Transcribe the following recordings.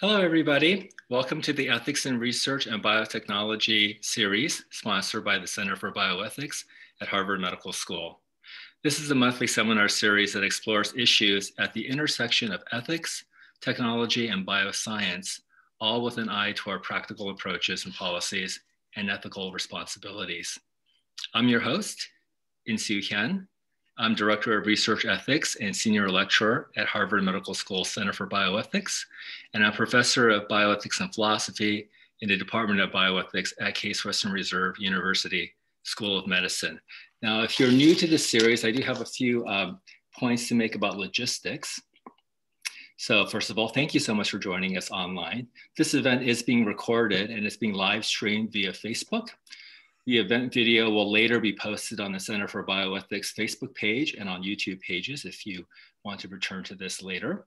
Hello, everybody. Welcome to the Ethics in Research and Biotechnology series sponsored by the Center for Bioethics at Harvard Medical School. This is a monthly seminar series that explores issues at the intersection of ethics, technology, and bioscience, all with an eye to our practical approaches and policies and ethical responsibilities. I'm your host, Insoo Hyun. I'm Director of Research Ethics and Senior Lecturer at Harvard Medical School Center for Bioethics, and I'm Professor of Bioethics and Philosophy in the Department of Bioethics at Case Western Reserve University School of Medicine. Now, if you're new to this series, I do have a few points to make about logistics. So first of all, thank you so much for joining us online. This event is being recorded and it's being live streamed via Facebook. The event video will later be posted on the Center for Bioethics Facebook page and on YouTube pages if you want to return to this later.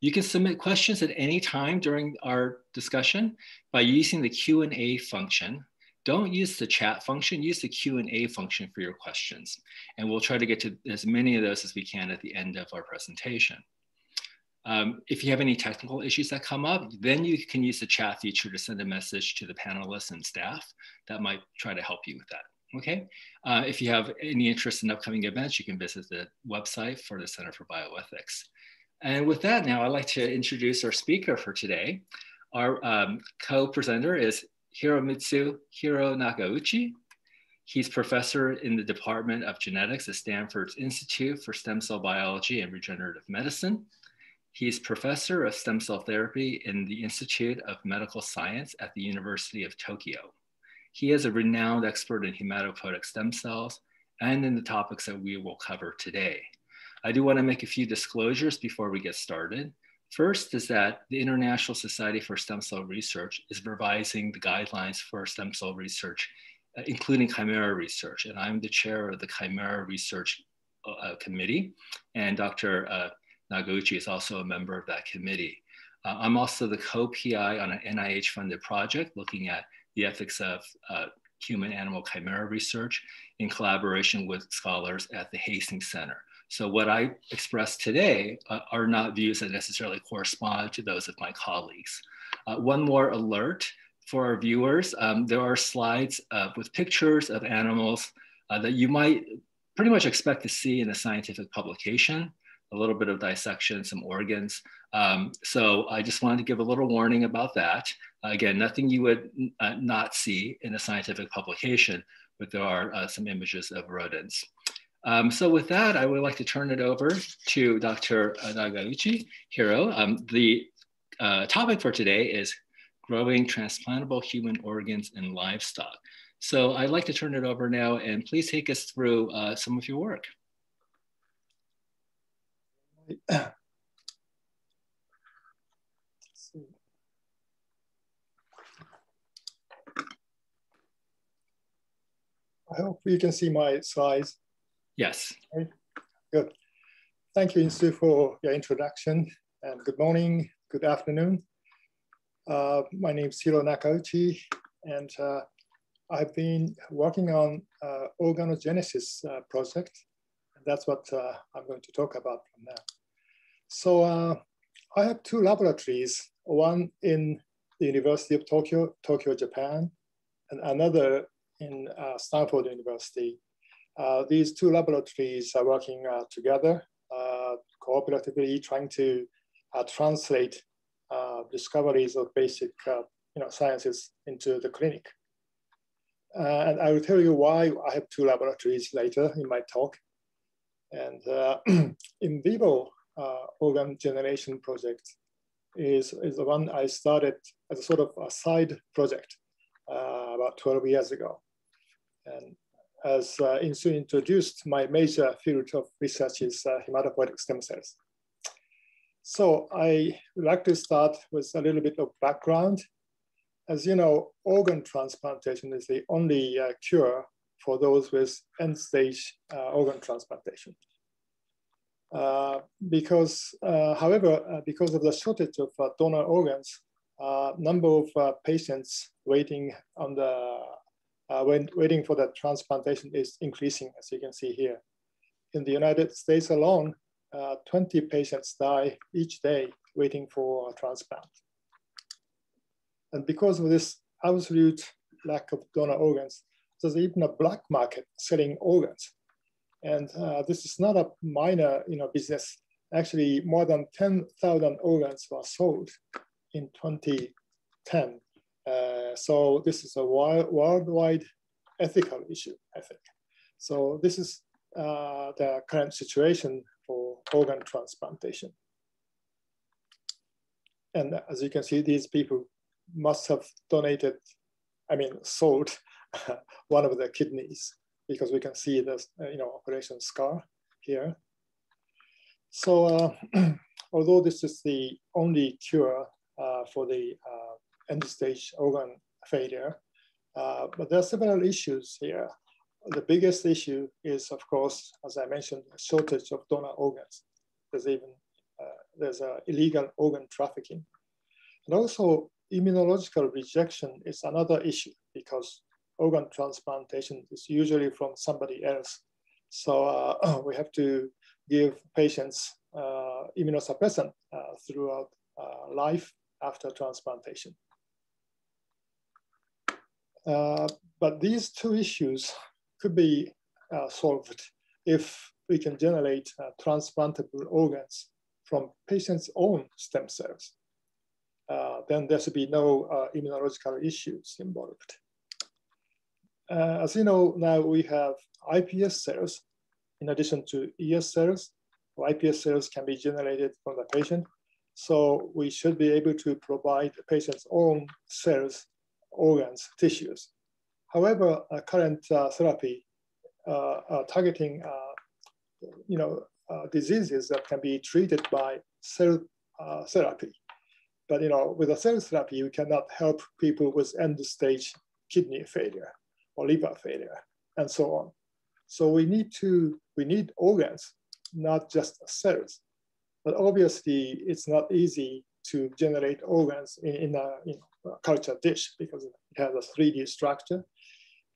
You can submit questions at any time during our discussion by using the Q&A function. Don't use the chat function, use the Q&A function for your questions. And we'll try to get to as many of those as we can at the end of our presentation. If you have any technical issues that come up, then you can use the chat feature to send a message to the panelists and staff that might try to help you with that, okay? If you have any interest in upcoming events, you can visit the website for the Center for Bioethics. And with that now, I'd like to introduce our speaker for today. Our co-presenter is Hiromitsu Nakauchi. He's professor in the Department of Genetics at Stanford's Institute for Stem Cell Biology and Regenerative Medicine. He's professor of stem cell therapy in the Institute of Medical Science at the University of Tokyo. He is a renowned expert in hematopoietic stem cells and in the topics that we will cover today. I do want to make a few disclosures before we get started. First is that the International Society for Stem Cell Research is revising the guidelines for stem cell research, including chimera research. And I'm the chair of the Chimera Research Committee, and Dr. Nakauchi is also a member of that committee. I'm also the co-PI on an NIH-funded project looking at the ethics of human-animal chimera research in collaboration with scholars at the Hastings Center. So what I express today are not views that necessarily correspond to those of my colleagues. One more alert for our viewers. There are slides with pictures of animals that you might pretty much expect to see in a scientific publication. A little bit of dissection, some organs. So I just wanted to give a little warning about that. Again, nothing you would not see in a scientific publication, but there are some images of rodents. So with that, I would like to turn it over to Dr. Nakauchi Hiro. The topic for today is growing transplantable human organs in livestock. So I'd like to turn it over now and please take us through some of your work. I hope you can see my slides. Yes. Okay. Good. Thank you, Insoo, for your introduction. And good morning, good afternoon. My name is Hiro Nakauchi, and I've been working on organogenesis project. That's what I'm going to talk about from now. So I have two laboratories, one in the University of Tokyo, Japan, and another in Stanford University. These two laboratories are working together, cooperatively trying to translate discoveries of basic sciences into the clinic. And I will tell you why I have two laboratories later in my talk. And in vivo organ generation project is the one I started as a sort of a side project about 12 years ago. And as Insoo introduced, my major field of research is hematopoietic stem cells. So I would like to start with a little bit of background. As you know, organ transplantation is the only cure for those with end-stage organ transplantation. However, because of the shortage of donor organs, number of patients waiting on the waiting for the transplantation is increasing, as you can see here. In the United States alone, 20 patients die each day waiting for a transplant. And because of this absolute lack of donor organs, there's even a black market selling organs. And this is not a minor business. Actually, more than 10,000 organs were sold in 2010. So this is a worldwide ethical issue, I think. So this is the current situation for organ transplantation. And as you can see, these people must have donated, sold one of their kidneys, because we can see this, operation scar here. So although this is the only cure for the end-stage organ failure, but there are several issues here. The biggest issue is, of course, as I mentioned, a shortage of donor organs. There's even illegal organ trafficking. And also immunological rejection is another issue, because organ transplantation is usually from somebody else. So we have to give patients immunosuppressant throughout life after transplantation. But these two issues could be solved if we can generate transplantable organs from patients' own stem cells. Then there should be no immunological issues involved. As you know, now we have iPS cells in addition to ES cells. iPS cells can be generated from the patient. So we should be able to provide the patient's own cells, organs, tissues. However, current therapy targeting diseases that can be treated by cell therapy. But with a cell therapy, you cannot help people with end-stage kidney failure or liver failure, and so on. So we need organs, not just cells. But obviously, it's not easy to generate organs in a culture dish, because it has a 3D structure,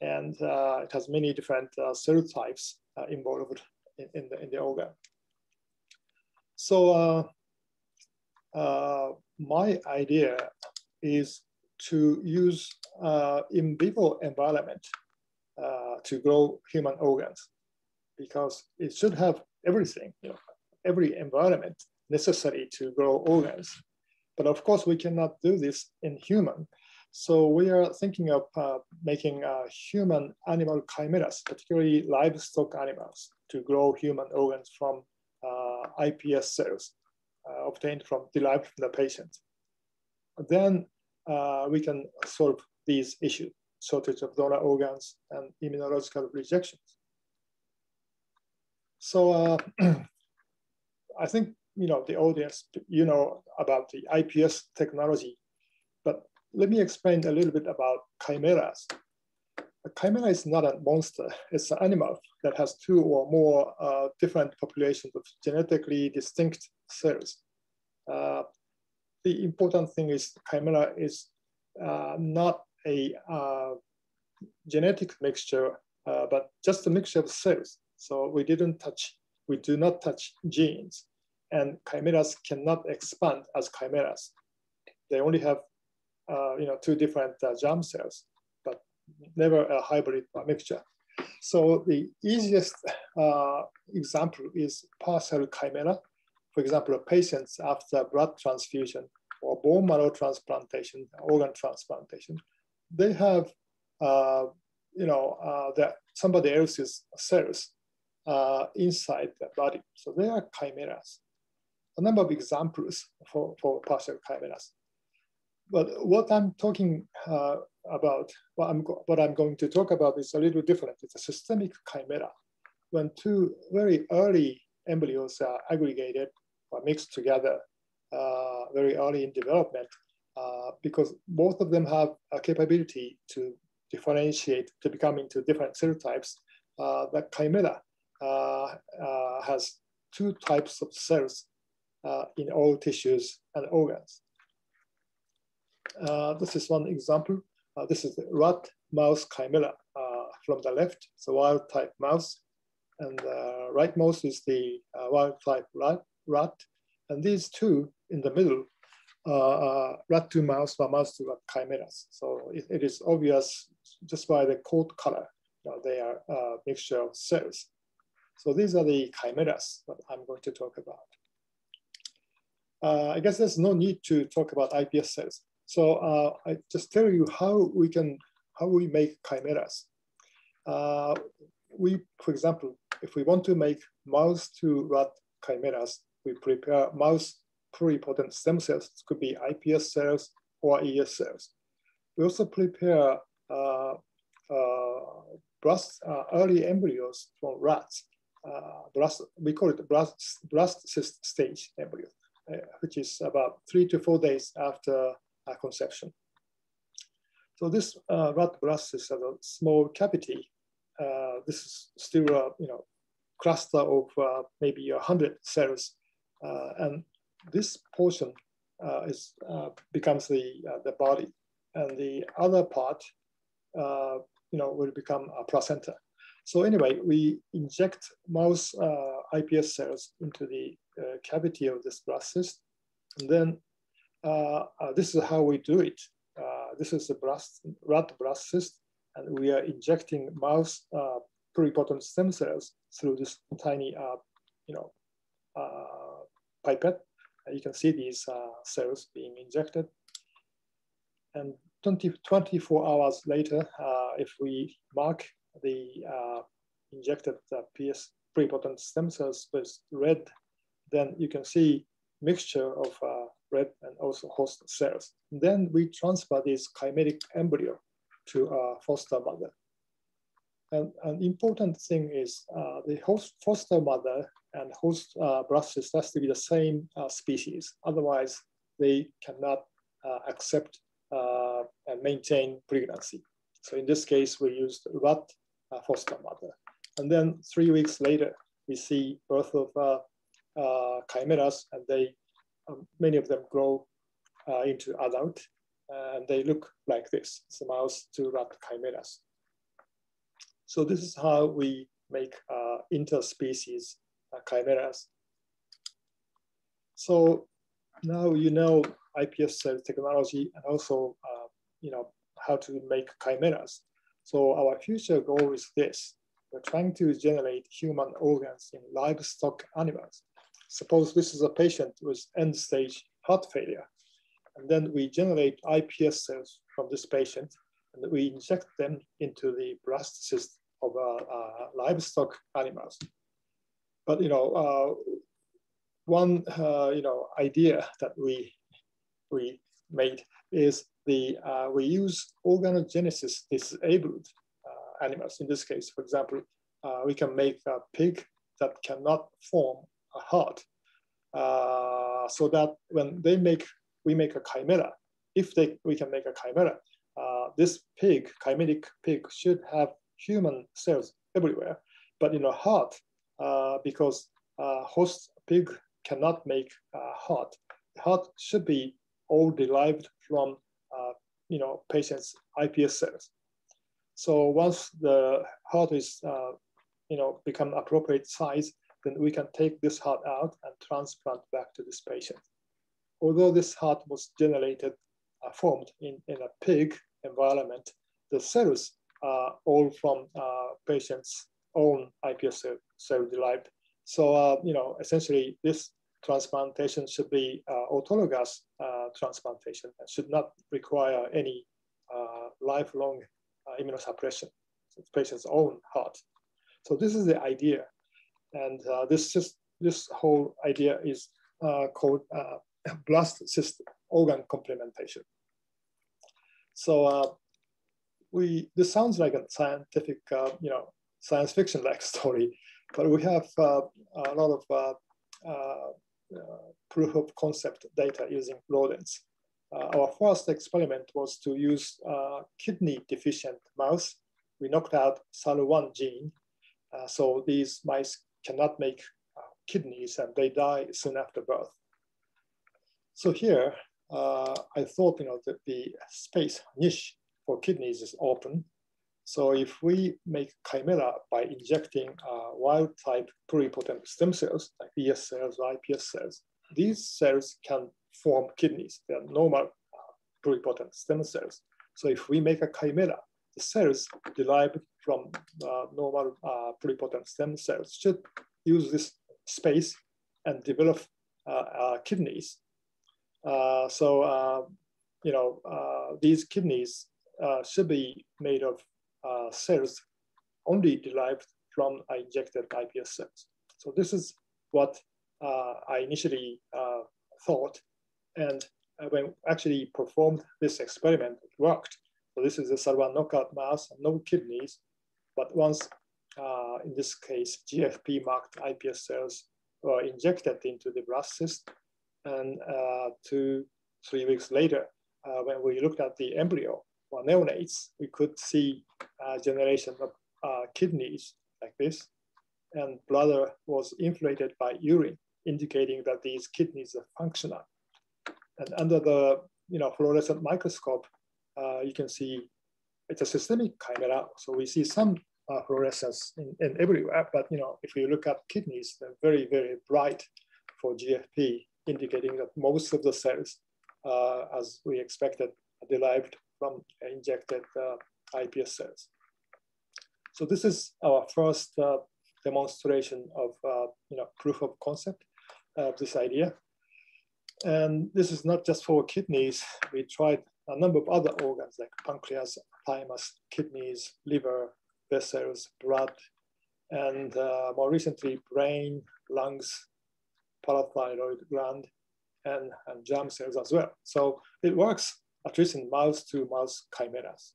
and it has many different cell types involved in the organ. So my idea is to use in vivo environment to grow human organs, because it should have everything, every environment necessary to grow organs. But of course, we cannot do this in human. So we are thinking of making human animal chimeras, particularly livestock animals, to grow human organs from iPS cells obtained from derived from the patient. Then we can solve these issues: shortage of donor organs and immunological rejections. So I think the audience about the iPS technology, but let me explain a little bit about chimeras. A chimera is not a monster; it's an animal that has two or more different populations of genetically distinct cells. The important thing is chimera is not a genetic mixture, but just a mixture of cells. So we do not touch genes, and chimeras cannot expand as chimeras. They only have two different germ cells, but never a hybrid mixture. So the easiest example is partial chimera. For example, patients after blood transfusion or bone marrow transplantation, organ transplantation, they have somebody else's cells inside their body. So they are chimeras. A number of examples for partial chimeras. But what I'm talking about, what I'm going to talk about is a little different. It's a systemic chimera. When two very early embryos are aggregated or mixed together very early in development, because both of them have a capability to differentiate, to become into different cell types, the chimera has two types of cells in all tissues and organs. This is one example. This is the rat mouse chimera from the left, it's a wild type mouse, and rightmost is the wild type rat. And these two in the middle rat to mouse or mouse to rat chimeras. So it is obvious just by the coat color, they are a mixture of cells. So these are the chimeras that I'm going to talk about. I guess there's no need to talk about iPS cells. So I just tell you how we make chimeras. For example, if we want to make mouse to rat chimeras, we prepare mouse pluripotent stem cells. It could be iPS cells or ES cells. We also prepare early embryos from rats. We call it blast stage embryo, which is about 3 to 4 days after conception. So this rat blast is a small cavity. This is still a cluster of maybe 100 cells, and this portion becomes the body, and the other part will become a placenta. So anyway, we inject mouse iPS cells into the cavity of this blast cyst, and then this is how we do it. This is the rat blast cyst, and we are injecting mouse pluripotent stem cells through this tiny, pipette. You can see these cells being injected. And 24 hours later, if we mark the injected PS pluripotent stem cells with red, then you can see mixture of red and also host cells. And then we transfer this chimeric embryo to a foster mother. And an important thing is the host foster mother and host blast cyst has to be the same species. Otherwise, they cannot accept and maintain pregnancy. So in this case, we used rat foster mother. And then 3 weeks later, we see birth of chimeras, and they, many of them grow into adult, and they look like this. It's a mouse to rat chimeras. So this is how we make interspecies chimeras. So now you know iPS cell technology and also how to make chimeras. So our future goal is this. We're trying to generate human organs in livestock animals. Suppose this is a patient with end-stage heart failure. And then we generate iPS cells from this patient, and we inject them into the blast cyst of livestock animals. But one idea that we made is we use organogenesis disabled animals. In this case, for example, we can make a pig that cannot form a heart, so that when we make a chimera. If we can make a chimera, this pig, chimeric pig, should have human cells everywhere. But in a heart, because host pig cannot make a heart, the heart should be all derived from patient's iPS cells. So once the heart is become appropriate size, then we can take this heart out and transplant back to this patient. Although this heart was generated, formed in a pig environment, the cells are all from patient's own iPS cell derived. So essentially, this transplantation should be autologous transplantation and should not require any lifelong immunosuppression. So it's patient's own heart. So this is the idea, and this whole idea is called blast cyst organ complementation. So this sounds like a scientific, science fiction-like story, but we have a lot of proof of concept data using rodents. Our first experiment was to use kidney-deficient mouse. We knocked out Sall1 gene, so these mice cannot make kidneys, and they die soon after birth. So here, I thought that the space niche for kidneys is open. So if we make chimera by injecting wild type pluripotent stem cells, like ES cells or iPS cells, these cells can form kidneys. They are normal pluripotent stem cells. So if we make a chimera, the cells derived from normal pluripotent stem cells should use this space and develop kidneys. These kidneys should be made of cells only derived from injected iPS cells. So this is what I initially thought, and when actually performed this experiment, it worked. So this is a Sall1 knockout mouse, no kidneys, but once in this case, GFP marked iPS cells were injected into the blast cyst, and 2-3 weeks later, when we looked at the embryo or neonates, we could see a generation of kidneys like this, and bladder was inflated by urine, indicating that these kidneys are functional. And under the fluorescent microscope, you can see it's a systemic chimera. So we see some fluorescence in everywhere, but if you look at kidneys, they're very, very bright for GFP, indicating that most of the cells, as we expected, are derived from injected iPS cells. So this is our first demonstration of proof of concept of this idea. And this is not just for kidneys. We tried a number of other organs like pancreas, thymus, kidneys, liver, vessels, blood, and more recently, brain, lungs, parathyroid gland, and germ cells as well. So it works, at least in mouse-to-mouse chimeras.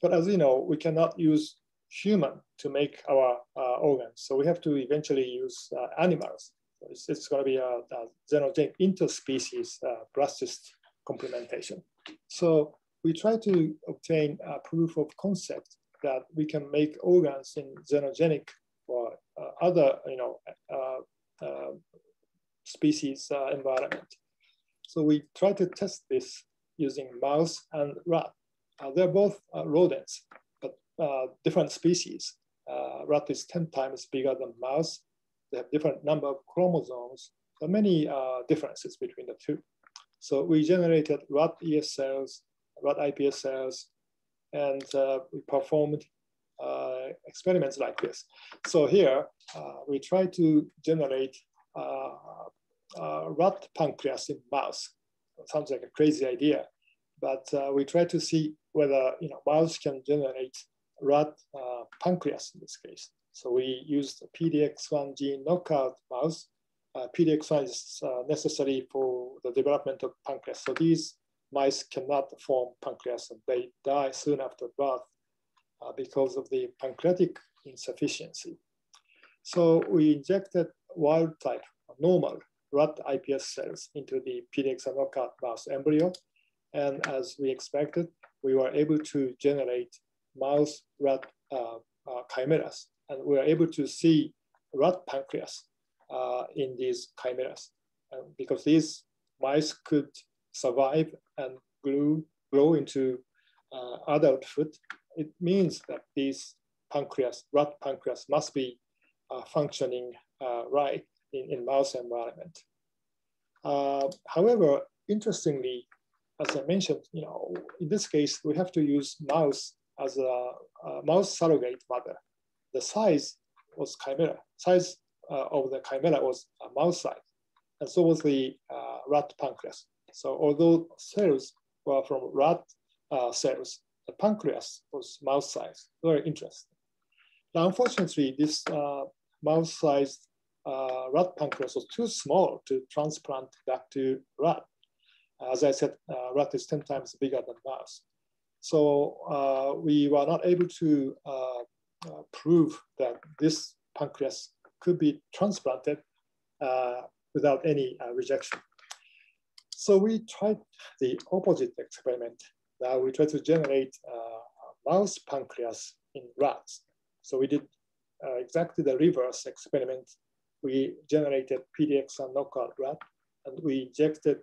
But as you know, we cannot use human to make our organs. So we have to eventually use animals. It's going to be a xenogenic interspecies blast cyst complementation. So we try to obtain a proof of concept that we can make organs in xenogenic or other species environment. So we try to test this using mouse and rat. They're both rodents, but different species. Rat is 10 times bigger than mouse. They have different number of chromosomes, but many differences between the two. So we generated rat ES cells, rat iPS cells, and we performed experiments like this. So here, we try to generate rat pancreas in mouse. It sounds like a crazy idea, but we try to see whether mouse can generate rat pancreas in this case. So we used PDX1 gene knockout mouse. PDX1 is necessary for the development of pancreas. So these mice cannot form pancreas, and they die soon after birth because of the pancreatic insufficiency. So we injected wild type, normal rat iPS cells into the PDX1 knockout mouse embryo. And as we expected, we were able to generate mouse rat chimeras. And we are able to see rat pancreas in these chimeras because these mice could survive and grow into adulthood. It means that these pancreas, rat pancreas, must be functioning right in mouse environment. However, interestingly, as I mentioned, in this case, we have to use mouse as a mouse surrogate mother. The size was chimera. Size of the chimera was a mouse size, and so was the rat pancreas. So although cells were from rat cells, the pancreas was mouse size. Very interesting. Now, unfortunately, this mouse-sized rat pancreas was too small to transplant back to rat. As I said, rat is 10 times bigger than mouse. So we were not able to prove that this pancreas could be transplanted without any rejection. So we tried the opposite experiment. Now we tried to generate mouse pancreas in rats. So we did exactly the reverse experiment. We generated PDX1 knockout rat, and we injected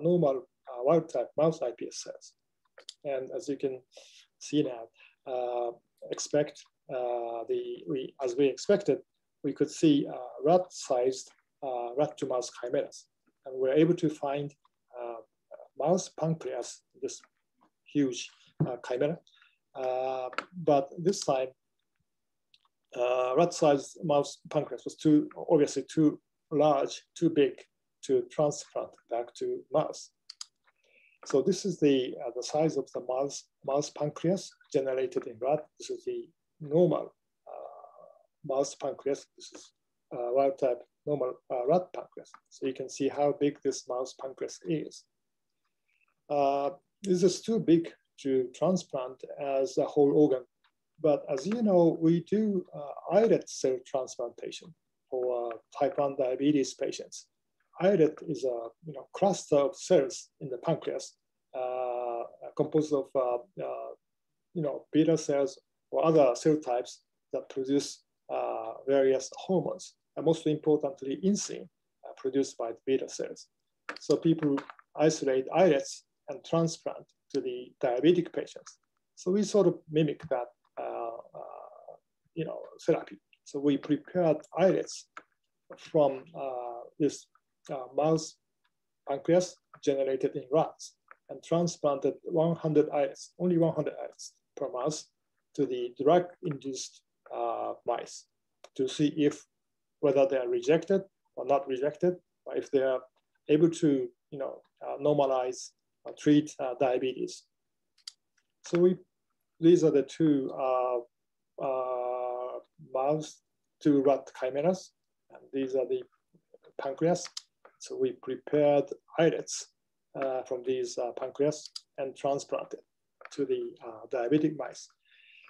normal wild type mouse iPS cells. And as you can see now, as we expected, we could see rat-sized rat-to-mouse chimeras. and we're able to find mouse pancreas, this huge chimera. But this time, rat-sized mouse pancreas was obviously too large, too big to transplant back to mouse. So this is the size of the mouse pancreas generated in rat. This is the normal mouse pancreas. This is wild type normal rat pancreas. So you can see how big this mouse pancreas is. This is too big to transplant as a whole organ. But as you know, we do islet cell transplantation for type 1 diabetes patients. Islet is a cluster of cells in the pancreas composed of beta cells or other cell types that produce various hormones, and most importantly, insulin produced by the beta cells. So people isolate islets and transplant to the diabetic patients. So we sort of mimic that therapy. So we prepared islets from this mouse pancreas generated in rats and transplanted 100 islets, only 100 islets per mouse to the drug-induced mice to see whether they are rejected or not rejected, or if they are able to normalize or treat diabetes. So these are the two mouse to rat chimeras, and these are the pancreas. So we prepared islets from these pancreas and transplanted to the diabetic mice.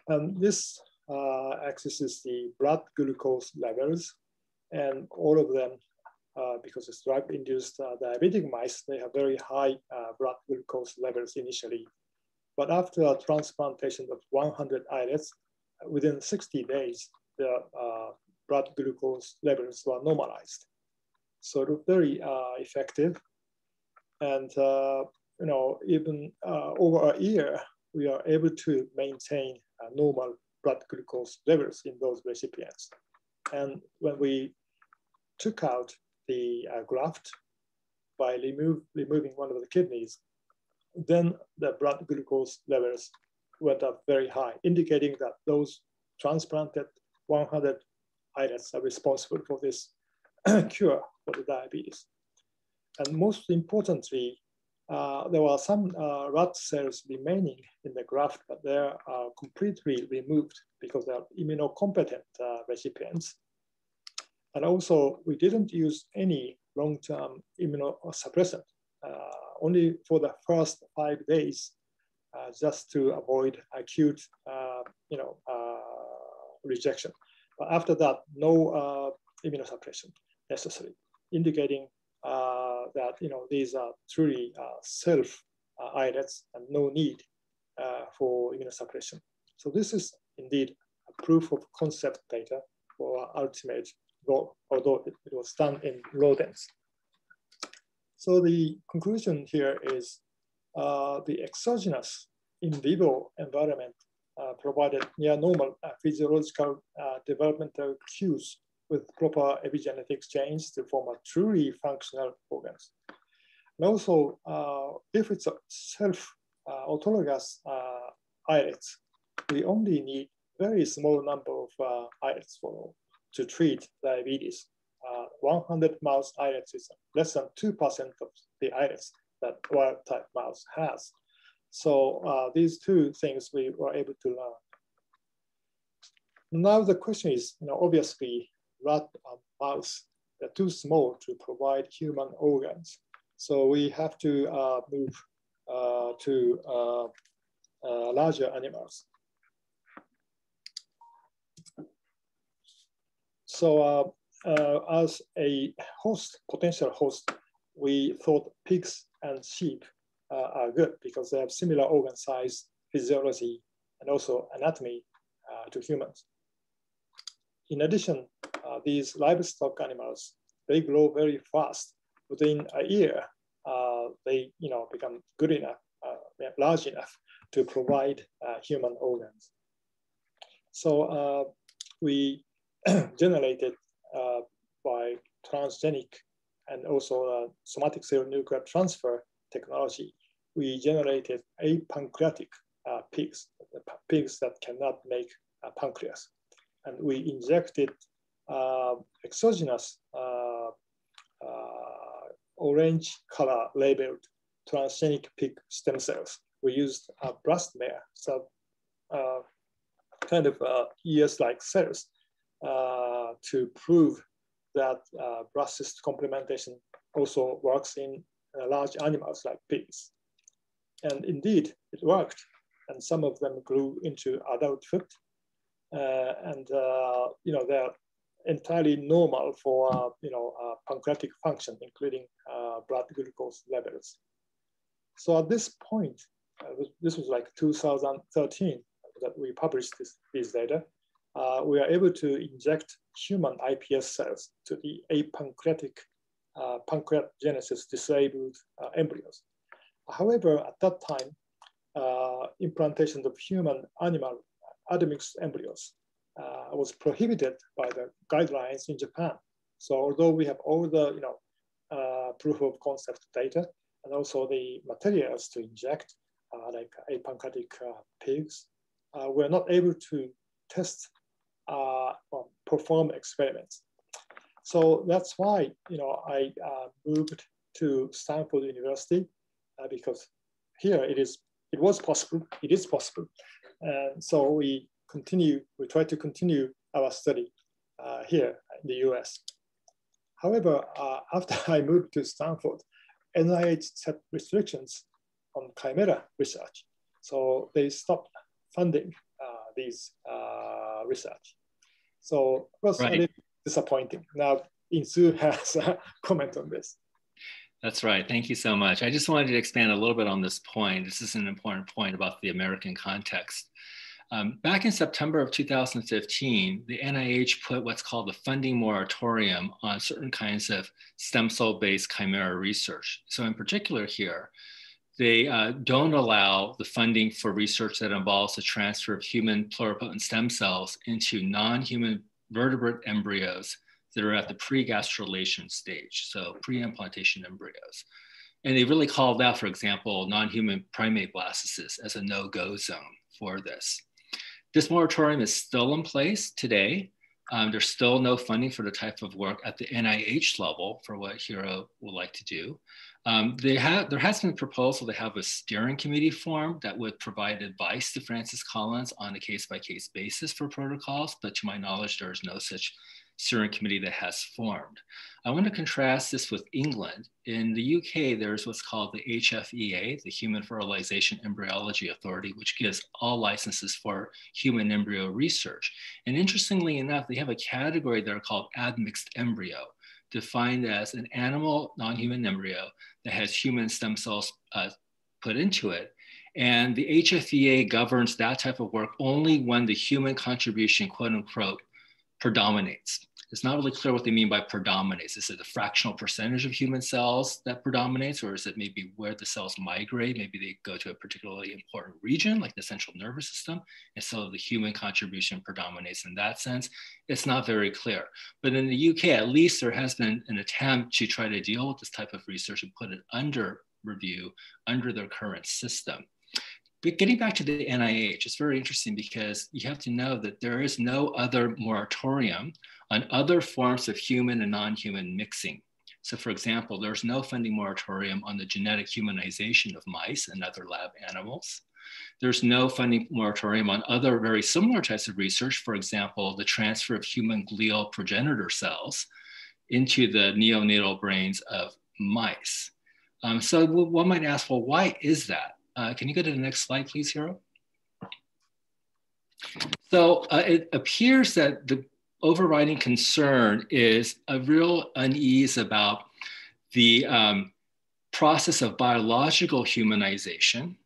And this axis is the blood glucose levels, and all of them, because it's drug-induced diabetic mice, they have very high blood glucose levels initially. But after a transplantation of 100 islets, within 60 days, the blood glucose levels were normalized. So very effective. And even over a year, we are able to maintain normal blood glucose levels in those recipients. And when we took out the graft by removing one of the kidneys, then the blood glucose levels went up very high, indicating that those transplanted 100 islets are responsible for this cure for the diabetes. And most importantly, there were some rat cells remaining in the graft, but they are completely removed because they are immunocompetent recipients. And also, we didn't use any long-term immunosuppressant, only for the first 5 days, just to avoid acute rejection. But after that, no immunosuppression necessary, indicating that these are truly self islets and no need for immunosuppression. So this is indeed a proof of concept data for our ultimate goal, although it was done in rodents. So the conclusion here is the exogenous in vivo environment provided near normal physiological developmental cues with proper epigenetic change to form a truly functional organs. And also, if it's a self-autologous islets, we only need very small number of islets to treat diabetes. 100 mouse islets is less than 2% of the islets that wild type mouse has. So these two things we were able to learn. Now the question is, obviously, rat and mouse, they're too small to provide human organs. So we have to move to larger animals. So as a potential host, we thought pigs and sheep are good because they have similar organ size, physiology, and also anatomy to humans. In addition, these livestock animals, they grow very fast. Within a year, they become good enough, large enough to provide human organs. So we generated by transgenic and also somatic cell nuclear transfer technology, we generated 8 pancreatic pigs that cannot make pancreas. And we injected exogenous orange color labeled transgenic pig stem cells. We used blast mare, so kind of ES-like cells to prove that blast cyst complementation also works in large animals like pigs. And indeed, it worked. And some of them grew into adulthood. You know, they're entirely normal for, pancreatic function, including blood glucose levels. So at this point, this was like 2013 that we published these data. We are able to inject human iPS cells to the apancreatic, pancreatogenesis disabled embryos. However, at that time, implantation of human animal admixed embryos was prohibited by the guidelines in Japan. So although we have all the proof of concept data and also the materials to inject like apancreatic pigs, we're not able to test or perform experiments. So that's why I moved to Stanford University because here it was possible, it is possible. And so we try to continue our study here in the US. However, after I moved to Stanford, NIH set restrictions on chimera research. So they stopped funding these research. So it was a little disappointing. Now, Insoo has a comment on this. That's right. Thank you so much. I just wanted to expand a little bit on this point. This is an important point about the American context. Back in September of 2015, the NIH put what's called the funding moratorium on certain kinds of stem cell-based chimera research. So in particular here, they don't allow the funding for research that involves the transfer of human pluripotent stem cells into non-human vertebrate embryos that are at the pre-gastrulation stage, so pre-implantation embryos. And they really called out, for example, non-human primate blastocysts as a no-go zone for this. This moratorium is still in place today. There's still no funding for the type of work at the NIH level for what Hiro would like to do. There has been a proposal to have a steering committee formed that would provide advice to Francis Collins on a case-by-case basis for protocols, but to my knowledge, there is no such steering committee that has formed. I want to contrast this with England. In the UK, there's what's called the HFEA, the Human Fertilization Embryology Authority, which gives all licenses for human embryo research. And interestingly enough, they have a category there called admixed embryo, defined as an animal non-human embryo that has human stem cells put into it. And the HFEA governs that type of work only when the human contribution, quote unquote, predominates. It's not really clear what they mean by predominates. Is it the fractional percentage of human cells that predominates, or is it maybe where the cells migrate? Maybe they go to a particularly important region like the central nervous system, and so the human contribution predominates in that sense. It's not very clear. But in the UK, at least, there has been an attempt to try to deal with this type of research and put it under review under their current system. But getting back to the NIH, it's very interesting because you have to know that there is no other moratorium on other forms of human and non-human mixing. So for example, there's no funding moratorium on the genetic humanization of mice and other lab animals. There's no funding moratorium on other very similar types of research, for example, the transfer of human glial progenitor cells into the neonatal brains of mice. So one might ask, well, why is that? Can you go to the next slide, please, Hiro? So it appears that the overriding concern is a real unease about the process of biological humanization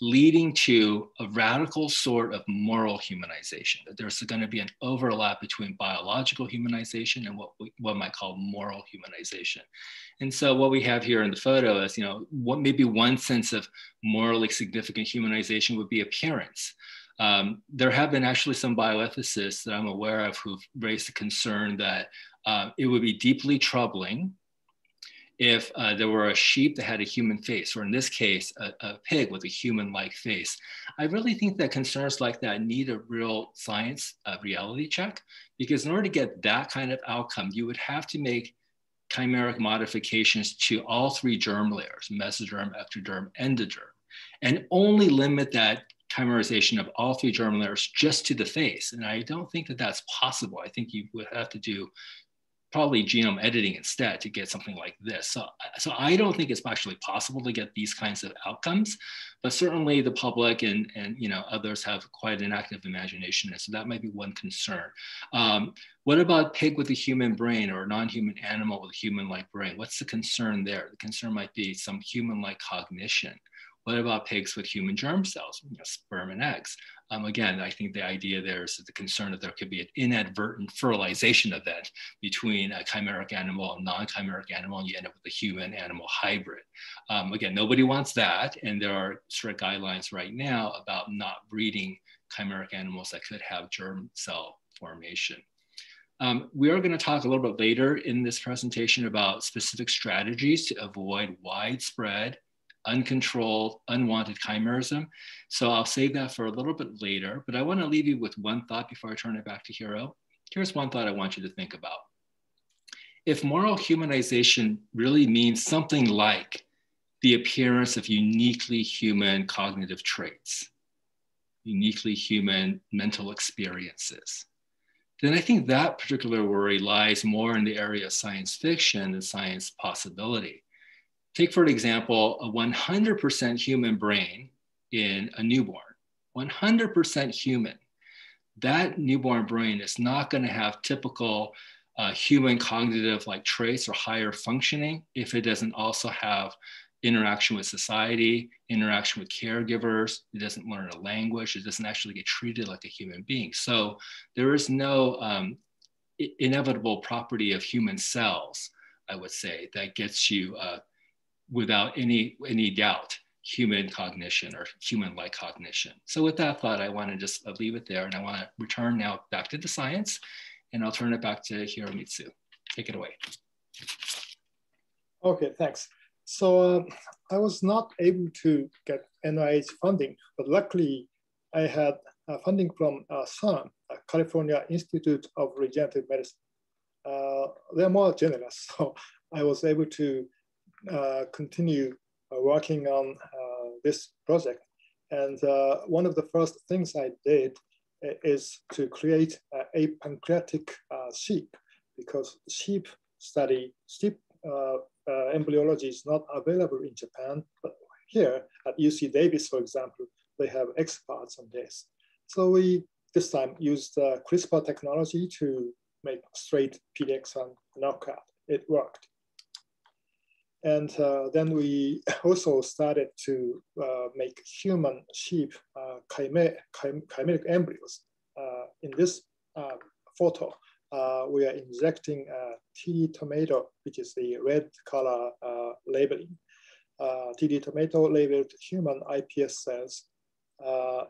leading to a radical sort of moral humanization, that there's going to be an overlap between biological humanization and what one might call moral humanization. And so what we have here in the photo is, what maybe one sense of morally significant humanization would be appearance. There have been actually some bioethicists that I'm aware of who've raised the concern that it would be deeply troubling if there were a sheep that had a human face, or in this case, a pig with a human-like face. I really think that concerns like that need a real science reality check, because in order to get that kind of outcome, you would have to make chimeric modifications to all three germ layers, mesoderm, ectoderm, endoderm, and only limit that chimerization of all three germ layers just to the face. And I don't think that that's possible. I think you would have to do probably genome editing instead to get something like this. So I don't think it's actually possible to get these kinds of outcomes, but certainly the public and you know, others have quite an active imagination. And so that might be one concern. What about pig with a human brain or non-human animal with a human-like brain? What's the concern there? The concern might be some human-like cognition. What about pigs with human germ cells, you know, sperm and eggs? Again, I think the idea there is that the concern that there could be an inadvertent fertilization event between a chimeric animal and non-chimeric animal, and you end up with a human-animal hybrid. Again, nobody wants that, and there are strict guidelines right now about not breeding chimeric animals that could have germ cell formation. We are going to talk a little bit later in this presentation about specific strategies to avoid widespread uncontrolled, unwanted chimerism. So I'll save that for a little bit later, but I want to leave you with one thought before I turn it back to Hiro. Here's one thought I want you to think about. If moral humanization really means something like the appearance of uniquely human cognitive traits, uniquely human mental experiences, then I think that particular worry lies more in the area of science fiction than science possibility. Take, for example, a 100% human brain in a newborn, 100% human. That newborn brain is not going to have typical human cognitive like traits or higher functioning if it doesn't also have interaction with society, interaction with caregivers. It doesn't learn a language. It doesn't actually get treated like a human being. So there is no inevitable property of human cells, I would say, that gets you without any doubt, human cognition or human-like cognition. So with that thought, I want to just leave it there, and I want to return now back to the science, and I'll turn it back to Hiromitsu. Take it away. Okay, thanks. So I was not able to get NIH funding, but luckily I had funding from CIRM, California Institute of Regenerative Medicine. They're more generous, so I was able to continue working on this project. And one of the first things I did is to create a pancreatic sheep, because sheep embryology is not available in Japan, but here at UC Davis, for example, they have experts on this. So we this time used CRISPR technology to make straight PDX1 knockout. It worked. And then we also started to make human sheep chimeric embryos. In this photo, we are injecting TD tomato, which is the red color labeling. TD tomato labeled human iPS cells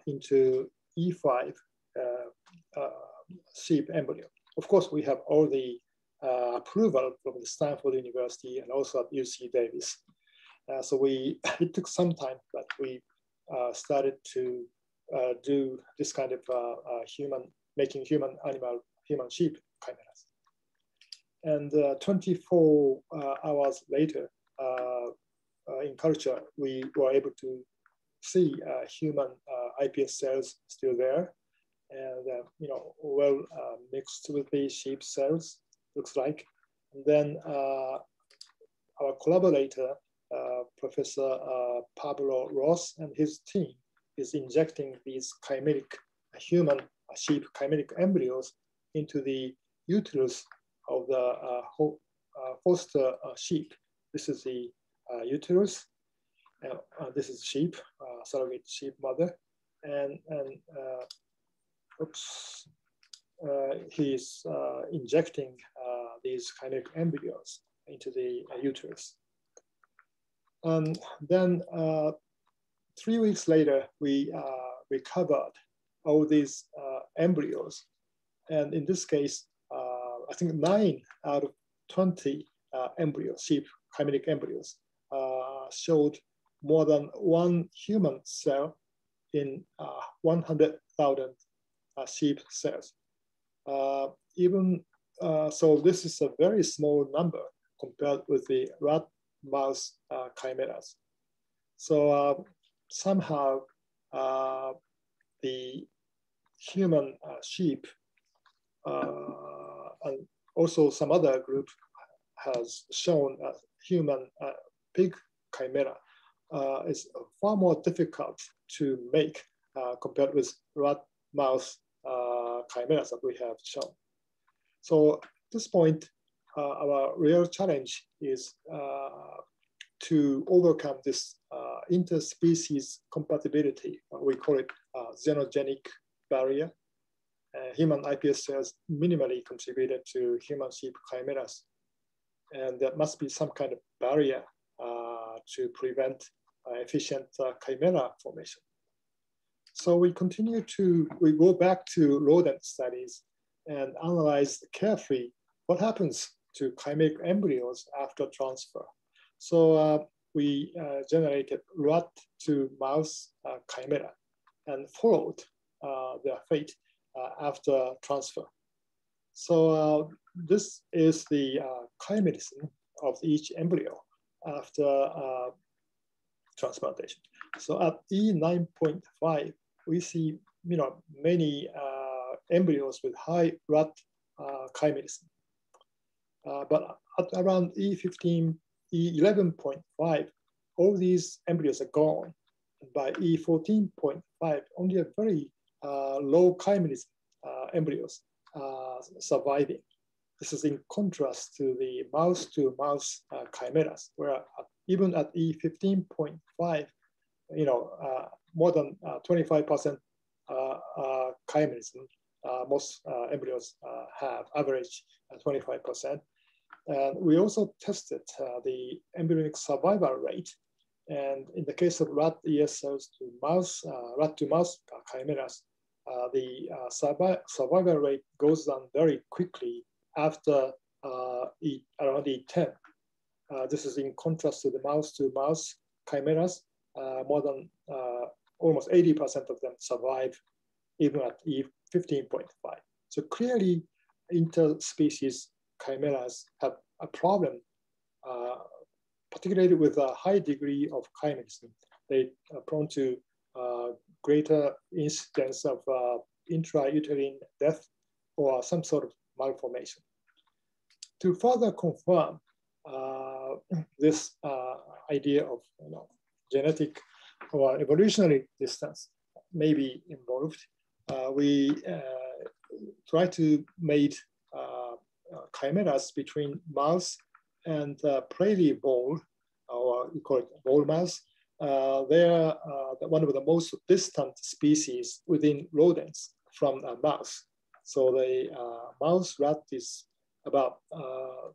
into E5 sheep embryo. Of course, we have all the approval from the Stanford University and also at UC Davis. So it took some time, but we started to do this kind of making human sheep chimeras. And 24 hours later in culture, we were able to see human iPS cells still there and well mixed with the sheep cells. Looks like. And then our collaborator, Professor Pablo Ross and his team is injecting these chimeric human sheep chimeric embryos into the uterus of the foster sheep. This is the uterus. This is sheep, surrogate sheep mother. He's injecting these chimeric embryos into the uterus. Then 3 weeks later, we recovered all these embryos. And in this case, I think 9 out of 20 embryos, sheep chimeric embryos, showed more than one human cell in 100,000 sheep cells. So this is a very small number compared with the rat mouse chimeras. So somehow the human sheep and also some other group has shown that human pig chimera is far more difficult to make compared with rat mouse chimeras that we have shown. So at this point, our real challenge is to overcome this interspecies compatibility. We call it xenogenic barrier. Human iPS cells minimally contributed to human sheep chimeras. And there must be some kind of barrier to prevent efficient chimera formation. So we go back to rodent studies and analyze carefully what happens to chimeric embryos after transfer. So we generated rat to mouse chimera and followed their fate after transfer. So this is the chimerism of each embryo after transplantation. So at E9.5, we see many embryos with high rat chimerism. But at around E15, E11.5, all these embryos are gone. By E14.5, only a very low chimerism embryos surviving. This is in contrast to the mouse-to-mouse chimeras, where even at E15.5, more than 25% chimerism, most embryos have average 25%. And we also tested the embryonic survival rate. And in the case of rat ES cells to mouse, rat-to-mouse chimeras, the survival rate goes down very quickly after around E10. This is in contrast to the mouse-to-mouse chimeras. More than almost 80% of them survive even at E15.5. So clearly, interspecies chimeras have a problem, particularly with a high degree of chimerism. They are prone to greater incidence of intrauterine death or some sort of malformation. To further confirm this idea of genetic or evolutionary distance may be involved, we try to mate chimeras between mouse and prairie vole, or we call it vole mouse. They are one of the most distant species within rodents from a mouse. So the mouse rat is about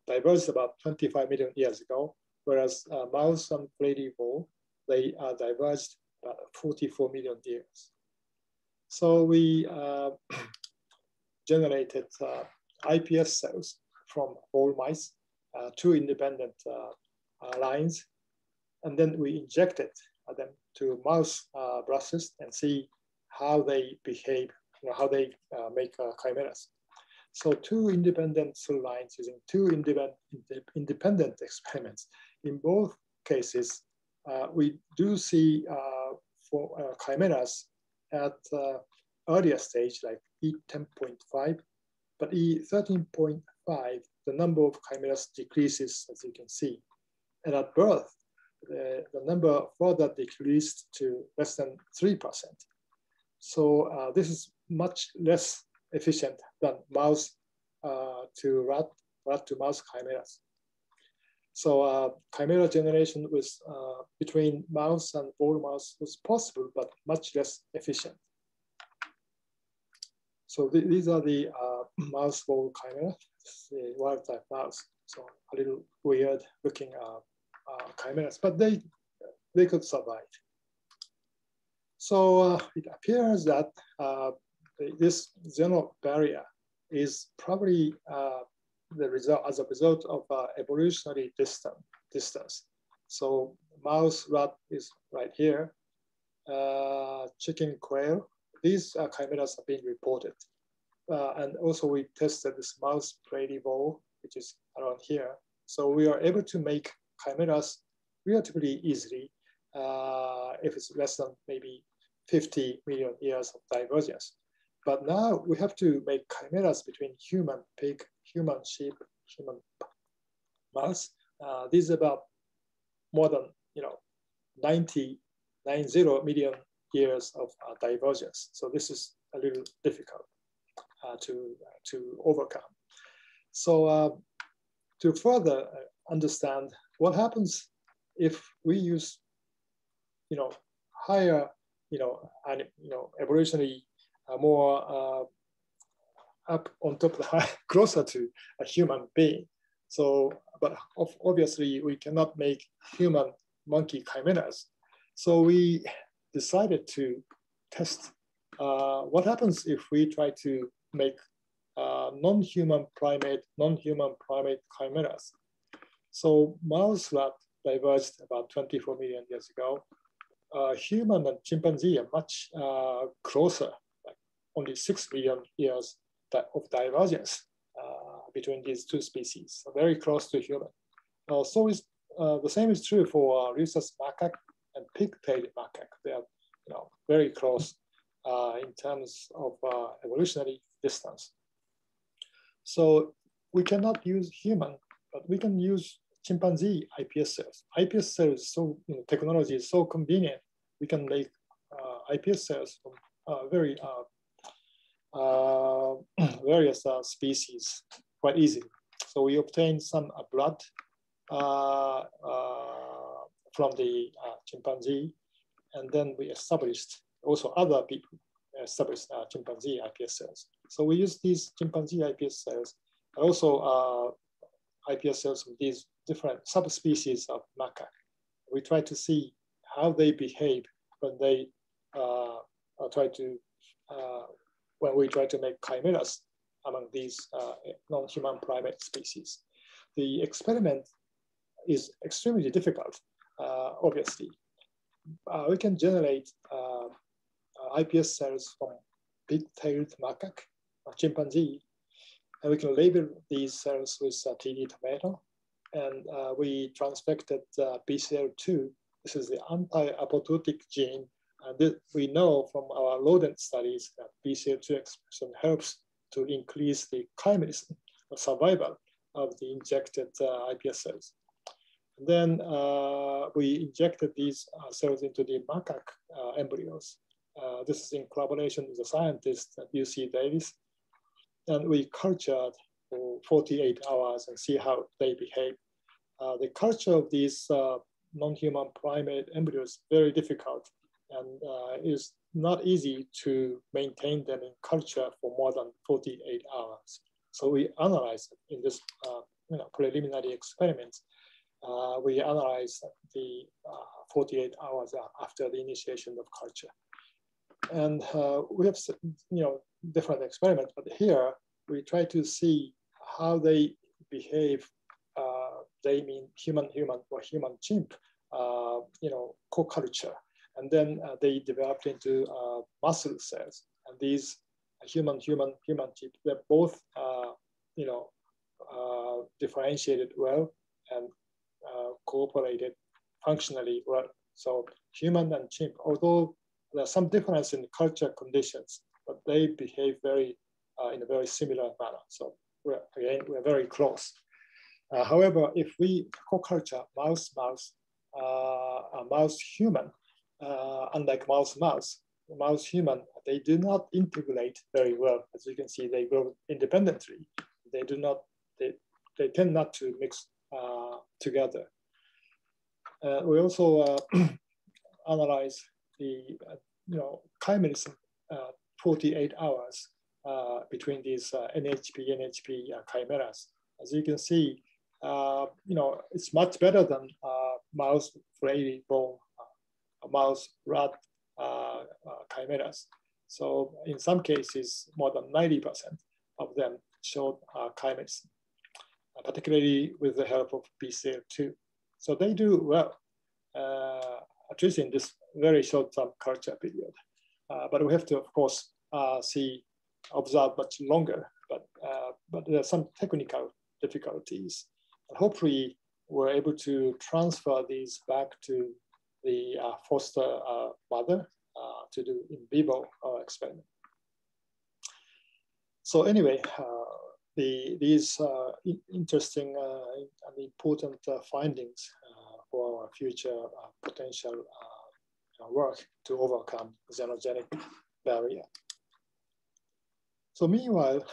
diverged about 25 million years ago, whereas mouse and prairie vole, they are diverged 44 million years. So we generated iPS cells from vole mice, two independent lines, and then we injected them to mouse blastocysts and see how they behave, how they make chimeras. So two independent cell lines using two independent experiments. In both cases, we do see for chimeras at earlier stage, like E10.5, but E13.5, the number of chimeras decreases, as you can see. And at birth, the number further decreased to less than 3%. So this is much less efficient than mouse to rat, rat to mouse chimeras. So chimera generation was, between mouse and vole mouse was possible, but much less efficient. So these are the mouse vole chimera, the wild type mouse. So a little weird looking chimeras, but they could survive. So it appears that this xeno barrier is probably the result as a result of evolutionary distance. So mouse, rat is right here, chicken, quail. These chimeras are being reported. And also we tested this mouse pradivore, which is around here. So we are able to make chimeras relatively easily if it's less than maybe 50 million years of divergence. But now we have to make chimeras between human pig, human sheep, human mouse. These are about more than 90 million years of divergence. So this is a little difficult to overcome. So to further understand what happens if we use higher evolutionary more up on top of the high, closer to a human being. So, but obviously we cannot make human monkey chimeras. So we decided to test what happens if we try to make non-human primate chimeras. So mouse rat diverged about 24 million years ago. Human and chimpanzee are much closer, like only 6 million years of divergence between these two species, so very close to human. So the same is true for rhesus macaque and pig-tailed macaque. They are very close in terms of evolutionary distance. So we cannot use human, but we can use chimpanzee iPS cells. iPS cells, so technology is so convenient. We can make iPS cells from various species quite easily. So we obtain some blood from the chimpanzee, and then we established also other people established chimpanzee iPS cells. So we use these chimpanzee iPS cells, and also iPS cells from these different subspecies of macaque. We try to see how they behave when they when we try to make chimeras among these non-human primate species. The experiment is extremely difficult, obviously. We can generate iPS cells from pig-tailed macaque, or chimpanzee, and we can label these cells with TD tomato, and we transfected BCL2. This is the anti-apoptotic gene. And this, we know from our rodent studies that BCL2 expression helps to increase the chimerism, the survival of the injected iPS cells. And then we injected these cells into the macaque embryos. This is in collaboration with a scientist at UC Davis. And we cultured for 48 hours and see how they behave. The culture of these non-human primate embryos is very difficult, and it is not easy to maintain them in culture for more than 48 hours. So we analyzed in this preliminary experiment, we analyzed the 48 hours after the initiation of culture. And we have different experiments, but here we try to see how they behave. They mean human-human or human-chimp, co-culture. And then they developed into muscle cells. And these human-human-human-chimp, they're both, differentiated well and cooperated functionally well. So human and chimp, although there are some difference in culture conditions, but they behave very in a very similar manner. So we're very close. However, if we co-culture mouse-human, unlike mouse-human, they do not integrate very well. As you can see, they grow independently. They do not. They tend not to mix together. We also analyze the chimerism 48 hours between these NHP chimeras. As you can see, it's much better than mouse pradivore, mouse rat chimeras. So in some cases, more than 90% of them showed chimerism, particularly with the help of BCL2. So they do well, at least in this very short-term culture period. But we have to, of course, observe much longer. But there are some technical difficulties. And hopefully, we're able to transfer these back to the foster mother to do in vivo experiment. So anyway, these interesting and important findings for our future potential work to overcome xenogenic barrier. So meanwhile,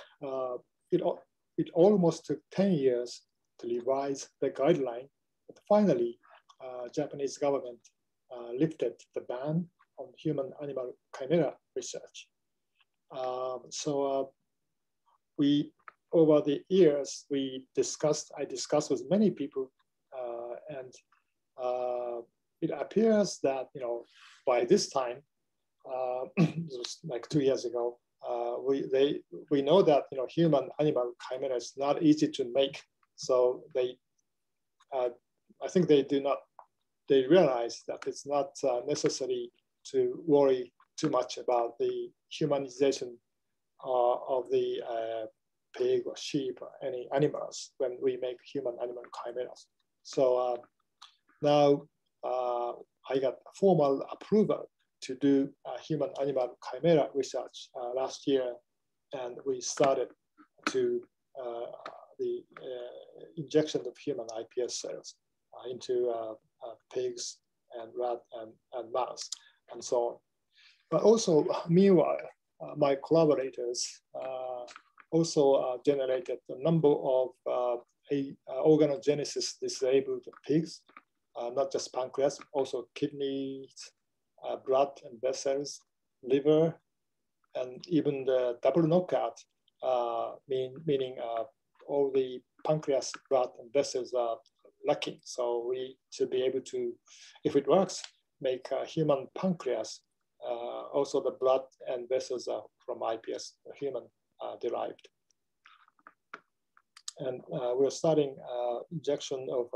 it almost took 10 years to revise the guideline, but finally, Japanese government lifted the ban on human-animal chimera research. So over the years, I discussed with many people, and it appears that by this time, it was like 2 years ago, we know that human-animal chimera is not easy to make. So they, I think they realize that it's not necessary to worry too much about the humanization of the pig or sheep or any animals when we make human-animal chimeras. So now I got formal approval to do human-animal chimera research last year, and we started to the injection of human iPS cells into pigs and rat and mouse and so on. But also, meanwhile, my collaborators also generated a number of organogenesis disabled pigs, not just pancreas, also kidneys, blood and vessels, liver, and even the double knockout, meaning all the pancreas, blood, and vessels are lacking. So we should be able to, if it works, make a human pancreas. Also the blood and vessels are from iPS, human derived. And we're starting injection of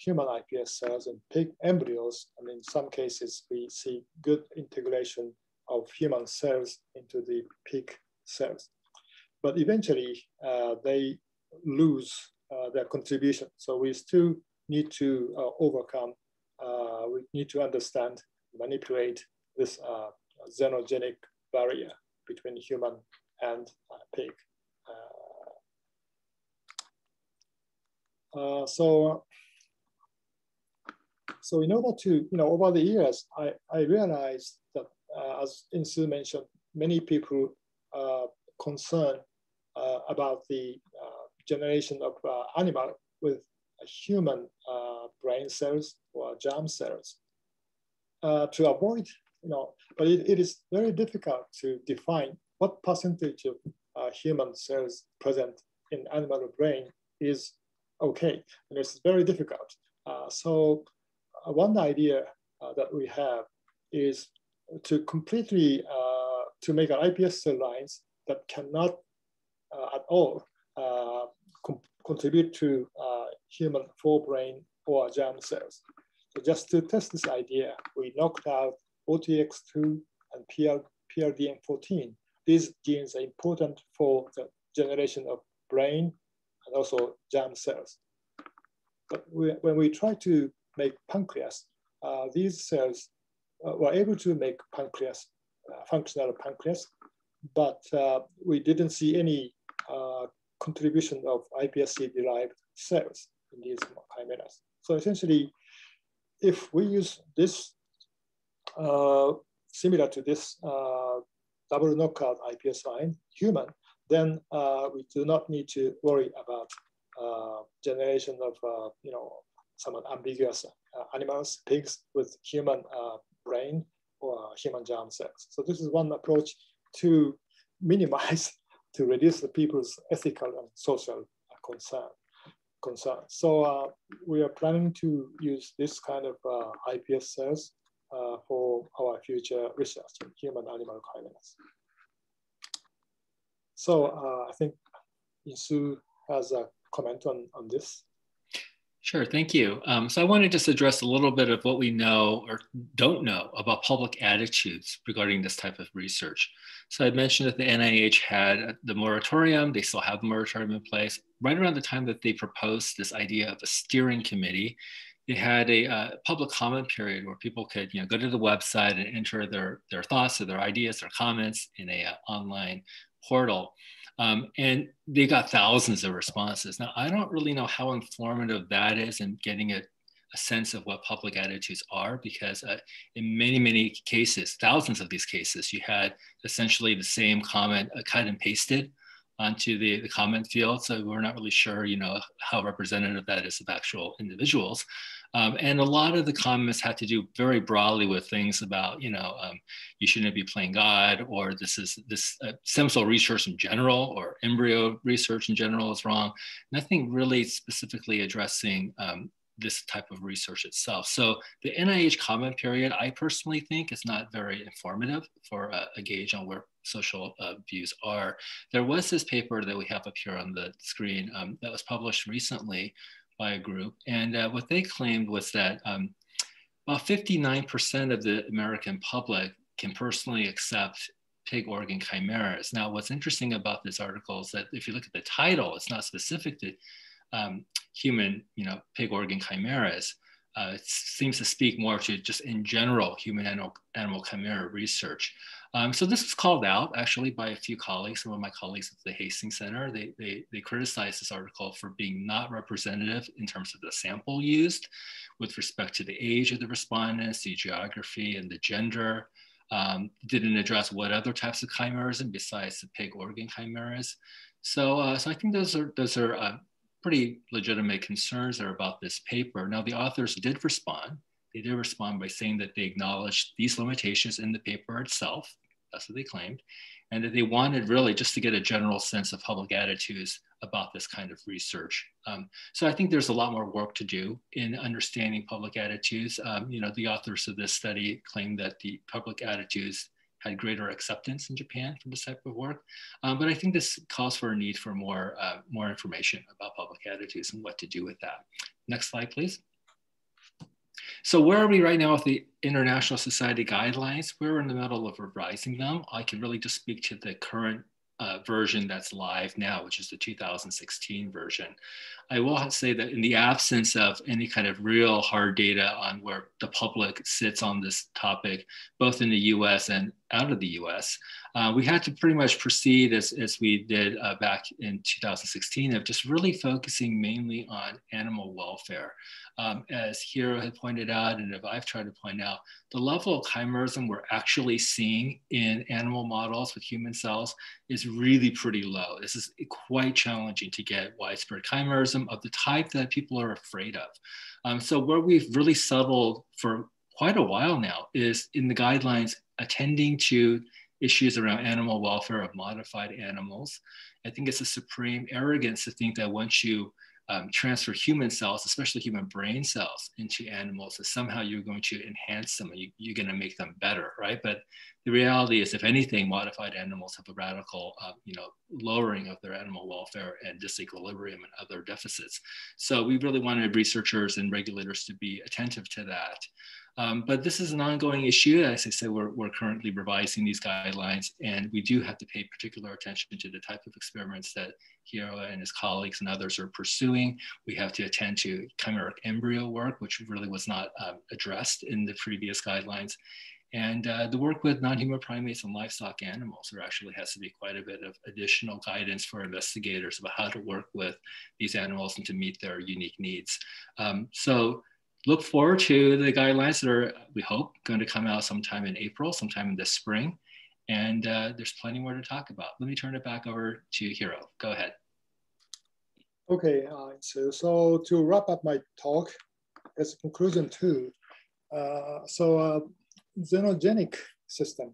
human iPS cells in pig embryos. And in some cases, we see good integration of human cells into the pig cells. But eventually, they lose their contribution. So we still need to overcome, we need to understand, manipulate this xenogenic barrier between human and pig. So in order to, over the years, I realized that, as Insoo mentioned, many people are concerned about the generation of animal with human brain cells or germ cells to avoid, but it is very difficult to define what percentage of human cells present in animal brain is okay, and it's very difficult. So one idea that we have is to completely, to make an iPS cell lines that cannot at all contribute to human forebrain or germ cells. So just to test this idea, we knocked out OTX2 and PRDM14. These genes are important for the generation of brain and also germ cells. But when we try to make pancreas, these cells were able to make pancreas, functional pancreas, but we didn't see any contribution of iPSC-derived cells in these chimeras. So essentially, if we use this, similar to this double knockout iPS line, human, then we do not need to worry about generation of, somewhat ambiguous animals, pigs with human brain or human germ cells. So this is one approach to minimize, to reduce the people's ethical and social concern. So we are planning to use this kind of iPS cells for our future research in human-animal kinase. So I think Insoo has a comment on this. Sure, thank you. So I want to just address a little bit of what we know or don't know about public attitudes regarding this type of research. So I mentioned that the NIH had the moratorium, they still have the moratorium in place. Right around the time that they proposed this idea of a steering committee, they had a public comment period where people could go to the website and enter their thoughts or their ideas or comments in a online portal. And they got thousands of responses. Now, I don't really know how informative that is in getting a sense of what public attitudes are, because in many, many cases, thousands of these cases, you had essentially the same comment cut and pasted onto the comment field. So we're not really sure how representative that is of actual individuals. And a lot of the comments had to do very broadly with things about, you shouldn't be playing God, or this stem cell research in general, or embryo research in general is wrong. Nothing really specifically addressing this type of research itself. So the NIH comment period, I personally think, is not very informative for a gauge on where social views are. There was this paper that we have up here on the screen that was published recently by a group. And what they claimed was that about 59% of the American public can personally accept pig organ chimeras. Now, what's interesting about this article is that if you look at the title, it's not specific to human, pig organ chimeras. It seems to speak more to just in general human animal chimera research. So this was called out actually by a few colleagues. Some of my colleagues at the Hastings Center, they criticized this article for being not representative in terms of the sample used with respect to the age of the respondents, the geography, and the gender. Didn't address what other types of chimeras and besides the pig organ chimeras. So, so I think those are pretty legitimate concerns are about this paper. Now, the authors did respond. They did respond by saying that they acknowledged these limitations in the paper itself, that's what they claimed, and that they wanted really just to get a general sense of public attitudes about this kind of research. So I think there's a lot more work to do in understanding public attitudes. The authors of this study claimed that the public attitudes had greater acceptance in Japan for this type of work. But I think this calls for a need for more information about public attitudes and what to do with that. Next slide, please. So where are we right now with the International Society guidelines? We're in the middle of revising them. I can really just speak to the current version that's live now, which is the 2016 version. I will say that in the absence of any kind of real hard data on where the public sits on this topic, both in the US and out of the US, we had to pretty much proceed as we did back in 2016 of just really focusing mainly on animal welfare. As Hiro had pointed out, and if I've tried to point out, the level of chimerism we're actually seeing in animal models with human cells is really pretty low. This is quite challenging to get widespread chimerism of the type that people are afraid of. So where we've really settled for quite a while now is in the guidelines attending to issues around animal welfare of modified animals. I think it's a supreme arrogance to think that once you transfer human cells, especially human brain cells, into animals, that somehow you're going to enhance them and you're going to make them better, right? But the reality is, if anything, modified animals have a radical lowering of their animal welfare and disequilibrium and other deficits. So we really wanted researchers and regulators to be attentive to that. But this is an ongoing issue. As I said, we're currently revising these guidelines, and we do have to pay particular attention to the type of experiments that Hiro and his colleagues and others are pursuing. We have to attend to chimeric embryo work, which really was not addressed in the previous guidelines. And the work with non-human primates and livestock animals, there actually has to be quite a bit of additional guidance for investigators about how to work with these animals and to meet their unique needs. So look forward to the guidelines that are, we hope, going to come out sometime in April, sometime in this spring. And there's plenty more to talk about. Let me turn it back over to Hiro. Go ahead. Okay, so to wrap up my talk, as a conclusion too, xenogenic system,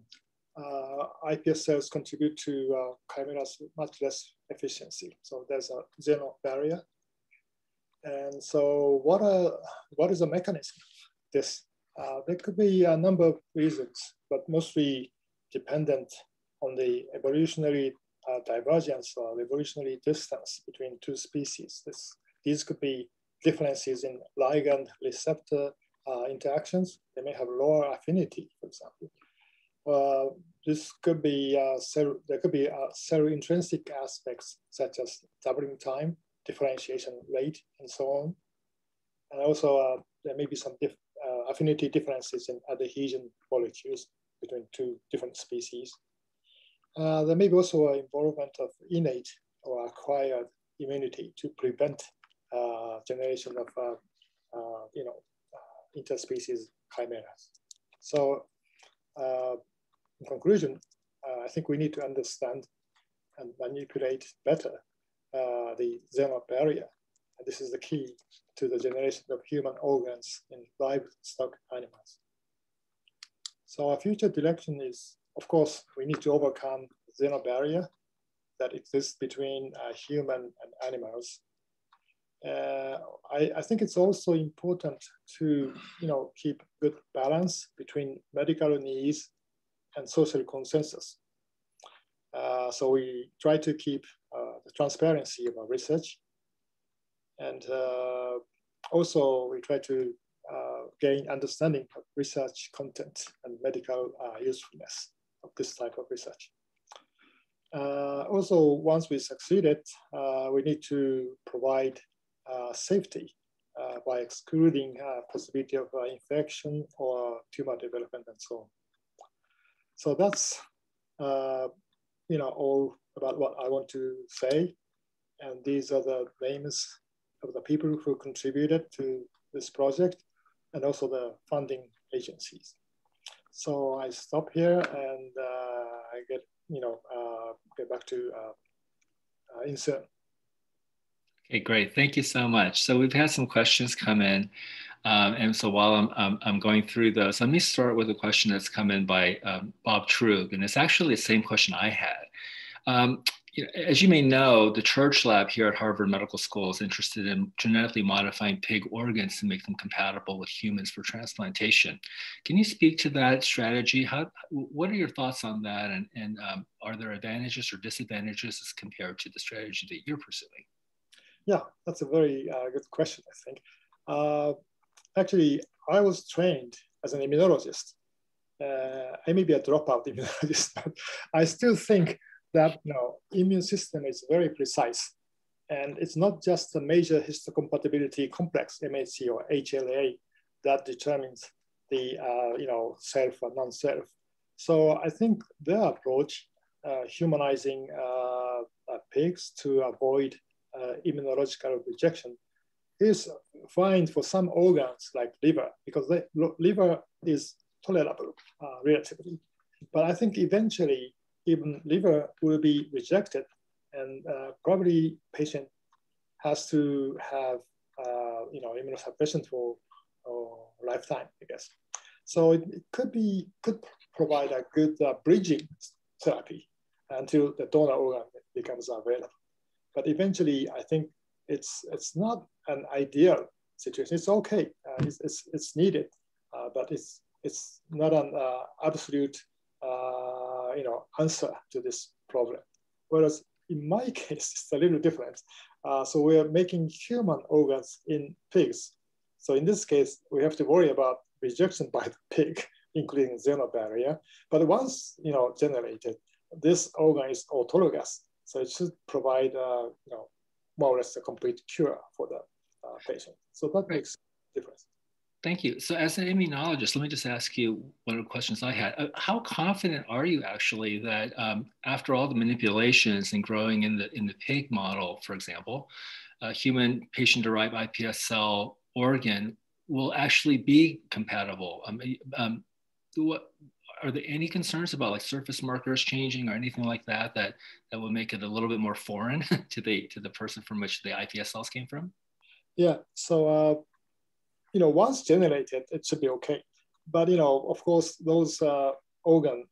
iPS cells contribute to chimeras much less efficiency. So there's a xeno barrier. And so what is the mechanism? This There could be a number of reasons, but mostly dependent on the evolutionary divergence or evolutionary distance between two species. These could be differences in ligand receptor interactions. They may have lower affinity, for example. There could be cell intrinsic aspects such as doubling time, differentiation rate, and so on. And also there may be some affinity differences in adhesion molecules between two different species. There may be also an involvement of innate or acquired immunity to prevent generation of interspecies chimeras. So in conclusion, I think we need to understand and manipulate better the xeno barrier. This is the key to the generation of human organs in livestock animals. So our future direction is, of course, we need to overcome the xeno barrier that exists between human and animals. I think it's also important to keep good balance between medical needs and social consensus. So we try to keep the transparency of our research. And also we try to gain understanding of research content and medical usefulness of this type of research. Also, once we succeeded, we need to provide safety by excluding possibility of infection or tumor development and so on. So that's all about what I want to say. And these are the names of the people who contributed to this project and also the funding agencies. So I stop here and I get back to Insoo. Okay, great. Thank you so much. So we've had some questions come in. And so while I'm going through those, let me start with a question that's come in by Bob Trug. And it's actually the same question I had. As you may know, the Church Lab here at Harvard Medical School is interested in genetically modifying pig organs to make them compatible with humans for transplantation. Can you speak to that strategy? What are your thoughts on that? And are there advantages or disadvantages as compared to the strategy that you're pursuing? Yeah, that's a very good question, I think. Actually, I was trained as an immunologist. I may be a dropout immunologist, but I still think that immune system is very precise. And it's not just the major histocompatibility complex, MHC or HLA, that determines the self or non-self. So I think their approach, humanizing pigs to avoid immunological rejection, is fine for some organs like liver, because the liver is tolerable relatively. But I think eventually, even liver will be rejected, and probably patient has to have immunosuppression for lifetime, I guess. So it could provide a good bridging therapy until the donor organ becomes available. But eventually, I think it's not an ideal situation. It's okay, it's needed, but it's not an absolute answer to this problem. Whereas in my case, it's a little different. So we are making human organs in pigs. So in this case, we have to worry about rejection by the pig, including xeno barrier. But once generated, this organ is autologous. So it should provide more or less a complete cure for the patient. So that makes a difference. Thank you. So as an immunologist, let me just ask you one of the questions I had. How confident are you actually that after all the manipulations and growing in the pig model, for example, a human patient-derived iPS cell organ will actually be compatible? Are there any concerns about like surface markers changing or anything like that that will make it a little bit more foreign to the person from which the iPS cells came from? Yeah. So. Once generated, it should be okay. But of course, those organs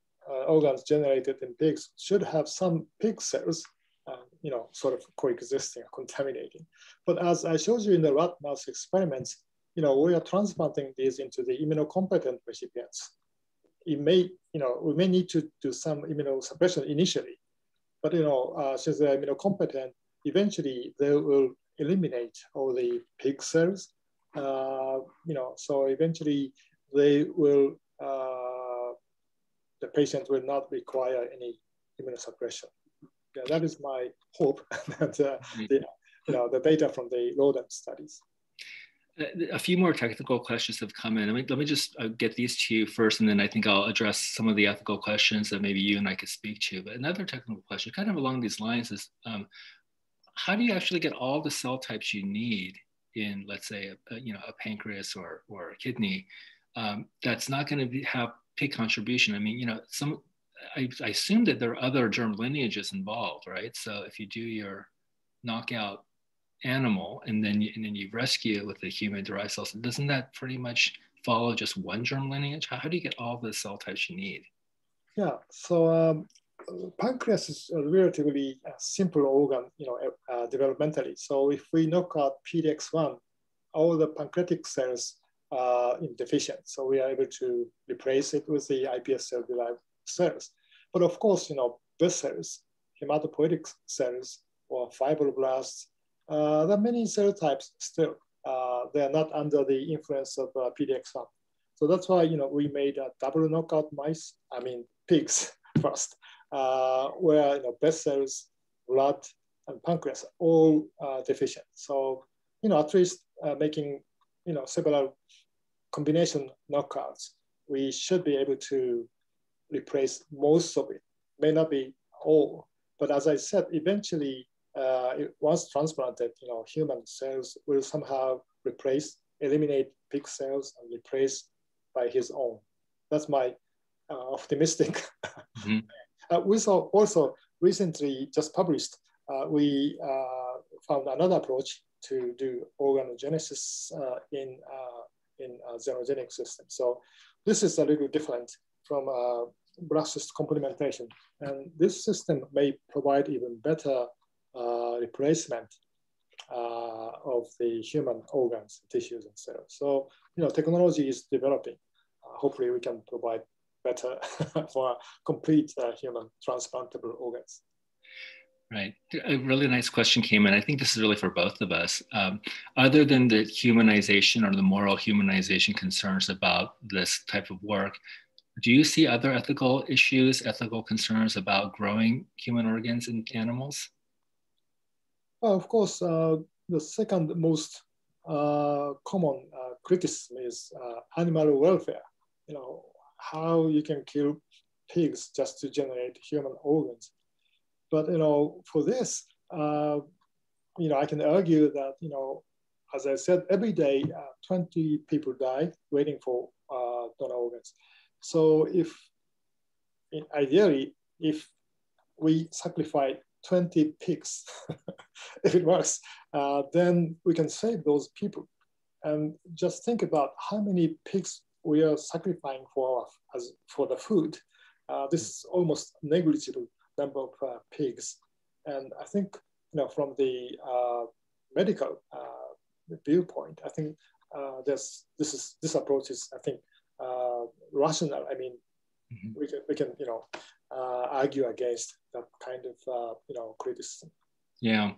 generated in pigs should have some pig cells, sort of coexisting or contaminating. But as I showed you in the rat mouse experiments, we are transplanting these into the immunocompetent recipients. It may, we may need to do some immunosuppression initially, but since they are immunocompetent, eventually they will eliminate all the pig cells. So eventually they will, the patient will not require any immunosuppression. Yeah, that is my hope. That the data from the rodent studies. A few more technical questions have come in. Let me just get these to you first, and then I think I'll address some of the ethical questions that maybe you and I could speak to. But another technical question, kind of along these lines, is how do you actually get all the cell types you need in, let's say, a pancreas or a kidney that's not going to have pig contribution? I mean, I assume that there are other germ lineages involved, right? So if you do your knockout animal and then you rescue it with the human derived cells, doesn't that pretty much follow just one germ lineage? How do you get all the cell types you need? Yeah, so pancreas is a relatively simple organ, developmentally. So if we knock out PDX1, all the pancreatic cells are deficient. So we are able to replace it with the iPS cell derived cells. But of course, breast cells, hematopoietic cells, or fibroblasts, there are many cell types still. They are not under the influence of PDX1. So that's why we made a double knockout mice, pigs first, where breast cells, blood, and pancreas are all deficient. So at least making several combination knockouts, we should be able to replace most of it. May not be all, but as I said, eventually, once transplanted, human cells will somehow eliminate pig cells and replace by his own. That's my optimistic. Mm-hmm. Also recently just published, we found another approach to do organogenesis in xenogenic system. So this is a little different from blastous complementation. And this system may provide even better replacement of the human organs, tissues, and cells. So, technology is developing. Hopefully we can provide better for complete human transplantable organs. Right. A really nice question came in. I think this is really for both of us. Other than the humanization or the moral humanization concerns about this type of work, do you see other ethical issues, ethical concerns about growing human organs in animals? Well, of course, the second most common criticism is animal welfare. How you can kill pigs just to generate human organs. But, for this, I can argue that, as I said, every day, 20 people die waiting for donor organs. So if, ideally, if we sacrifice 20 pigs, if it works, then we can save those people. And just think about how many pigs we are sacrificing for the food. This is almost negligible number of pigs. And I think, from the medical viewpoint, I think this approach is, I think, rational. Mm-hmm. we can argue against that kind of criticism. Yeah.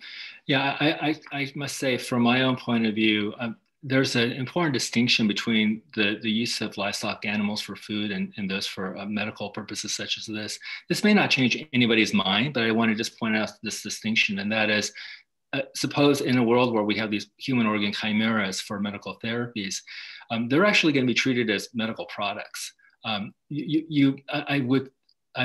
I must say, from my own point of view, there's an important distinction between the use of livestock animals for food and those for medical purposes such as this. This may not change anybody's mind, but I want to just point out this distinction, and that is, suppose in a world where we have these human organ chimeras for medical therapies, they're actually going to be treated as medical products. I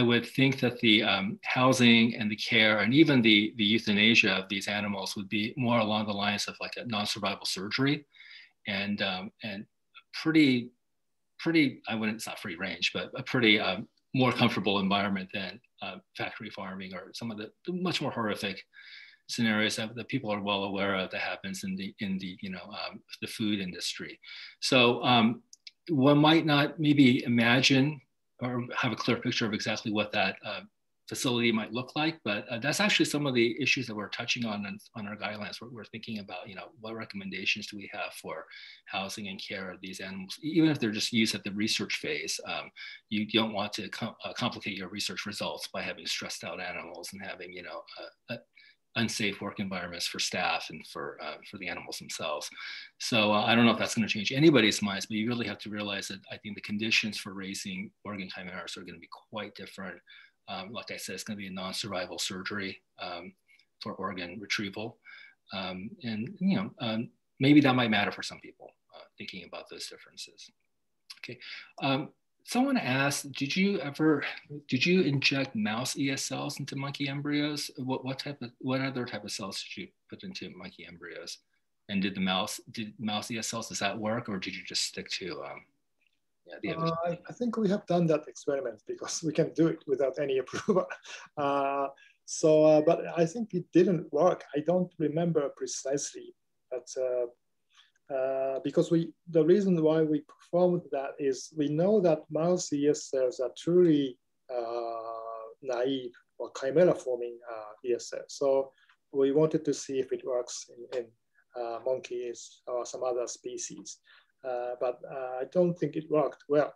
would think that the housing and the care and even the euthanasia of these animals would be more along the lines of like a non-survival surgery, and pretty it's not free range, but a pretty more comfortable environment than factory farming or some of the much more horrific scenarios that people are well aware of that happens in the the food industry. So one might not maybe imagine or have a clear picture of exactly what that facility might look like, but that's actually some of the issues that we're touching on our guidelines. We're thinking about, you know, what recommendations do we have for housing and care of these animals, even if they're just used at the research phase. You don't want to complicate your research results by having stressed out animals and having, you know, unsafe work environments for staff and for the animals themselves. So I don't know if that's going to change anybody's minds, but you really have to realize that I think the conditions for raising organ chimeras are going to be quite different. Like I said, it's going to be a non-survival surgery for organ retrieval. And you know, maybe that might matter for some people, thinking about those differences. Okay. Someone asked, did you inject mouse ES cells into monkey embryos? What other type of cells did you put into monkey embryos? And did mouse ES cells, does that work, or did you just stick to the other? I think we have done that experiment because we can do it without any approval. But I think it didn't work. I don't remember precisely, but because the reason why we performed that is we know that mouse ES cells are truly naive or chimera-forming ES cells. So we wanted to see if it works in monkeys or some other species, but I don't think it worked well.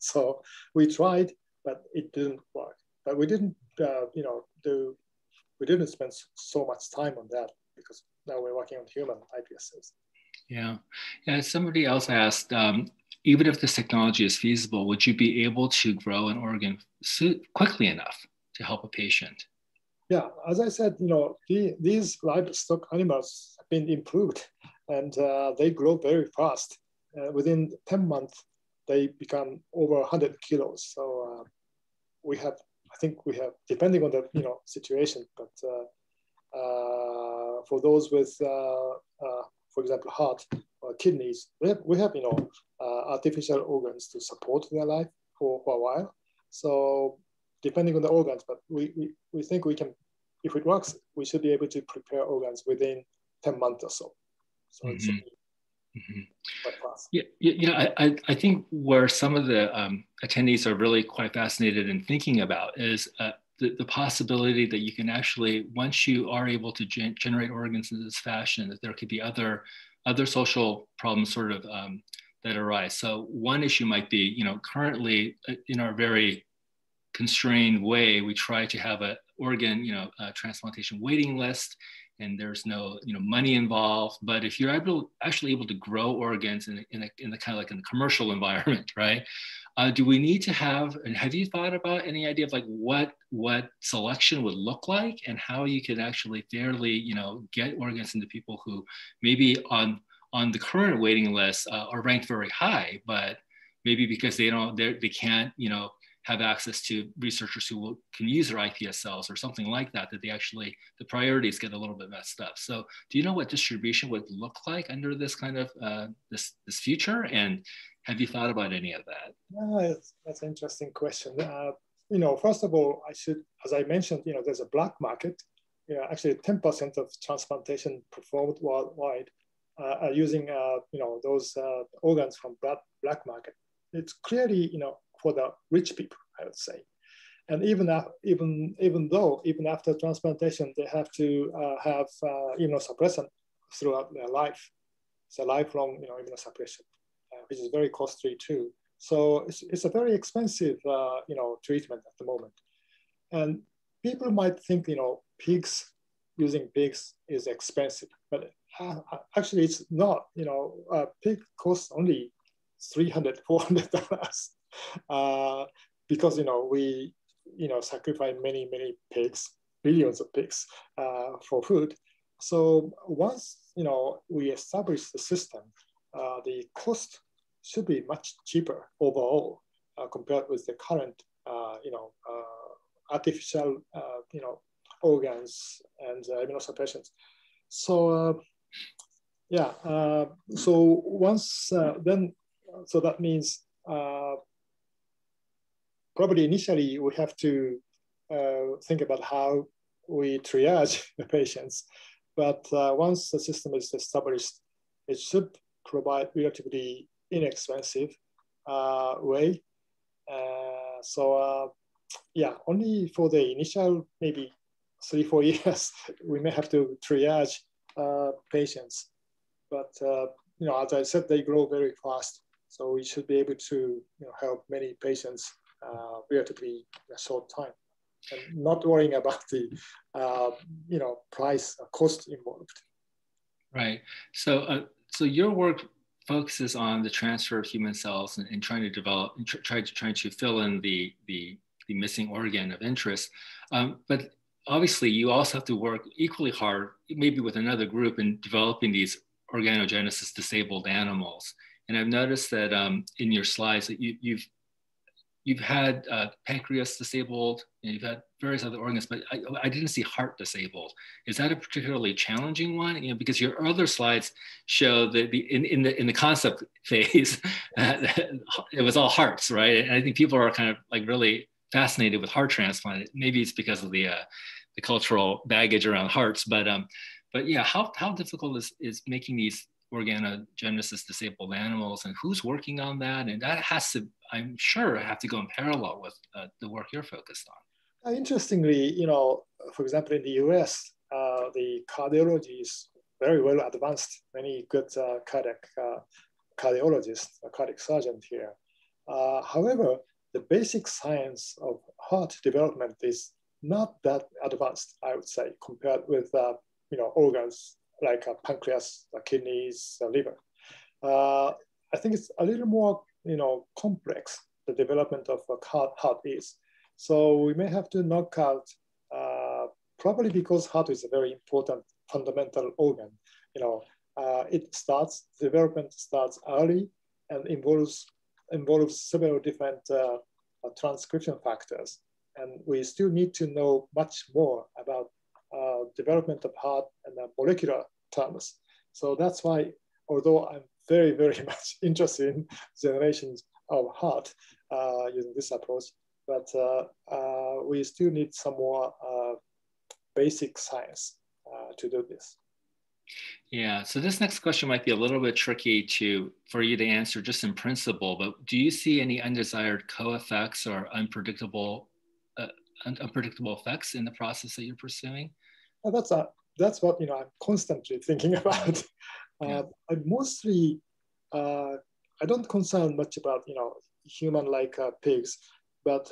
So we tried, but it didn't work. But we didn't, we didn't spend so much time on that because now we're working on human iPS cells. Yeah, and somebody else asked, even if this technology is feasible, would you be able to grow an organ quickly enough to help a patient? Yeah, as I said, you know, these livestock animals have been improved, and they grow very fast. Within 10 months, they become over 100 kilos. So I think we have, depending on the situation, but for those with for example, heart or kidneys, we have artificial organs to support their life for a while. So depending on the organs, but we think we can, if it works, we should be able to prepare organs within 10 months or so. So it's quite fast. Yeah, you know, I think where some of the attendees are really quite fascinated in thinking about is the possibility that you can actually, once you are able to generate organs in this fashion, that there could be other social problems sort of that arise. So one issue might be, you know, currently in our very constrained way, we try to have an organ, transplantation waiting list, and there's no, money involved. But if you're actually able to grow organs in the kind of like in the commercial environment, right? Do we need to have, and have you thought about any idea of like what selection would look like and how you could actually fairly, get organs into people who maybe on the current waiting list are ranked very high, but maybe because they can't, have access to researchers who can use their iPS cells or something like that, that they actually, the priorities get a little bit messed up. So do you know what distribution would look like under this kind of, this future? And have you thought about any of that? Yeah, that's an interesting question. First of all, I should, as I mentioned, there's a black market. Actually 10% of transplantation performed worldwide are using, those organs from black market. It's clearly, for the rich people, I would say. And even after transplantation, they have to have immunosuppressant throughout their life. It's a lifelong immunosuppression, which is very costly too. So it's a very expensive treatment at the moment. And people might think using pigs is expensive, but actually it's not. A pig costs only $300–400. Because we sacrifice many pigs, billions of pigs for food. So once we establish the system, the cost should be much cheaper overall compared with the current artificial organs and immunosuppressions. So so once so that means. Probably initially we have to think about how we triage the patients. But once the system is established, it should provide relatively inexpensive way. So yeah, only for the initial maybe 3-4 years, we may have to triage patients. But you know, as I said, they grow very fast, so we should be able to help many patients relatively a short time, and not worrying about the price cost involved. Right. So so your work focuses on the transfer of human cells and trying to develop, trying to fill in the missing organ of interest, but obviously you also have to work equally hard, maybe with another group, in developing these organogenesis disabled animals. And I've noticed that in your slides that you've had pancreas disabled, and you've had various other organs, but I didn't see heart disabled. Is that a particularly challenging one? You know, because your other slides show that in the concept phase, it was all hearts, right? And I think people are kind of like really fascinated with heart transplant. Maybe it's because of the cultural baggage around hearts, but yeah, how difficult is making these organogenesis disabled animals, and who's working on that? And that has to, I'm sure, have to go in parallel with the work you're focused on. Interestingly, for example, in the US, the cardiology is very well advanced. Many good cardiologists, cardiac surgeons here. However, the basic science of heart development is not that advanced, I would say, compared with organs like a pancreas, a kidneys, a liver. I think it's a little more complex, the development of a heart is. So we may have to knock out, probably because heart is a very important fundamental organ. It starts, development starts early and involves several different transcription factors. And we still need to know much more about development of heart and molecular terms. So that's why, although I'm very, very much interested in generations of heart using this approach, but we still need some more basic science to do this. Yeah, so this next question might be a little bit tricky for you to answer just in principle, but do you see any undesired co-effects or unpredictable effects in the process that you're pursuing? Well, that's what I'm constantly thinking about. Yeah. I'm mostly I don't concern much about human like pigs, but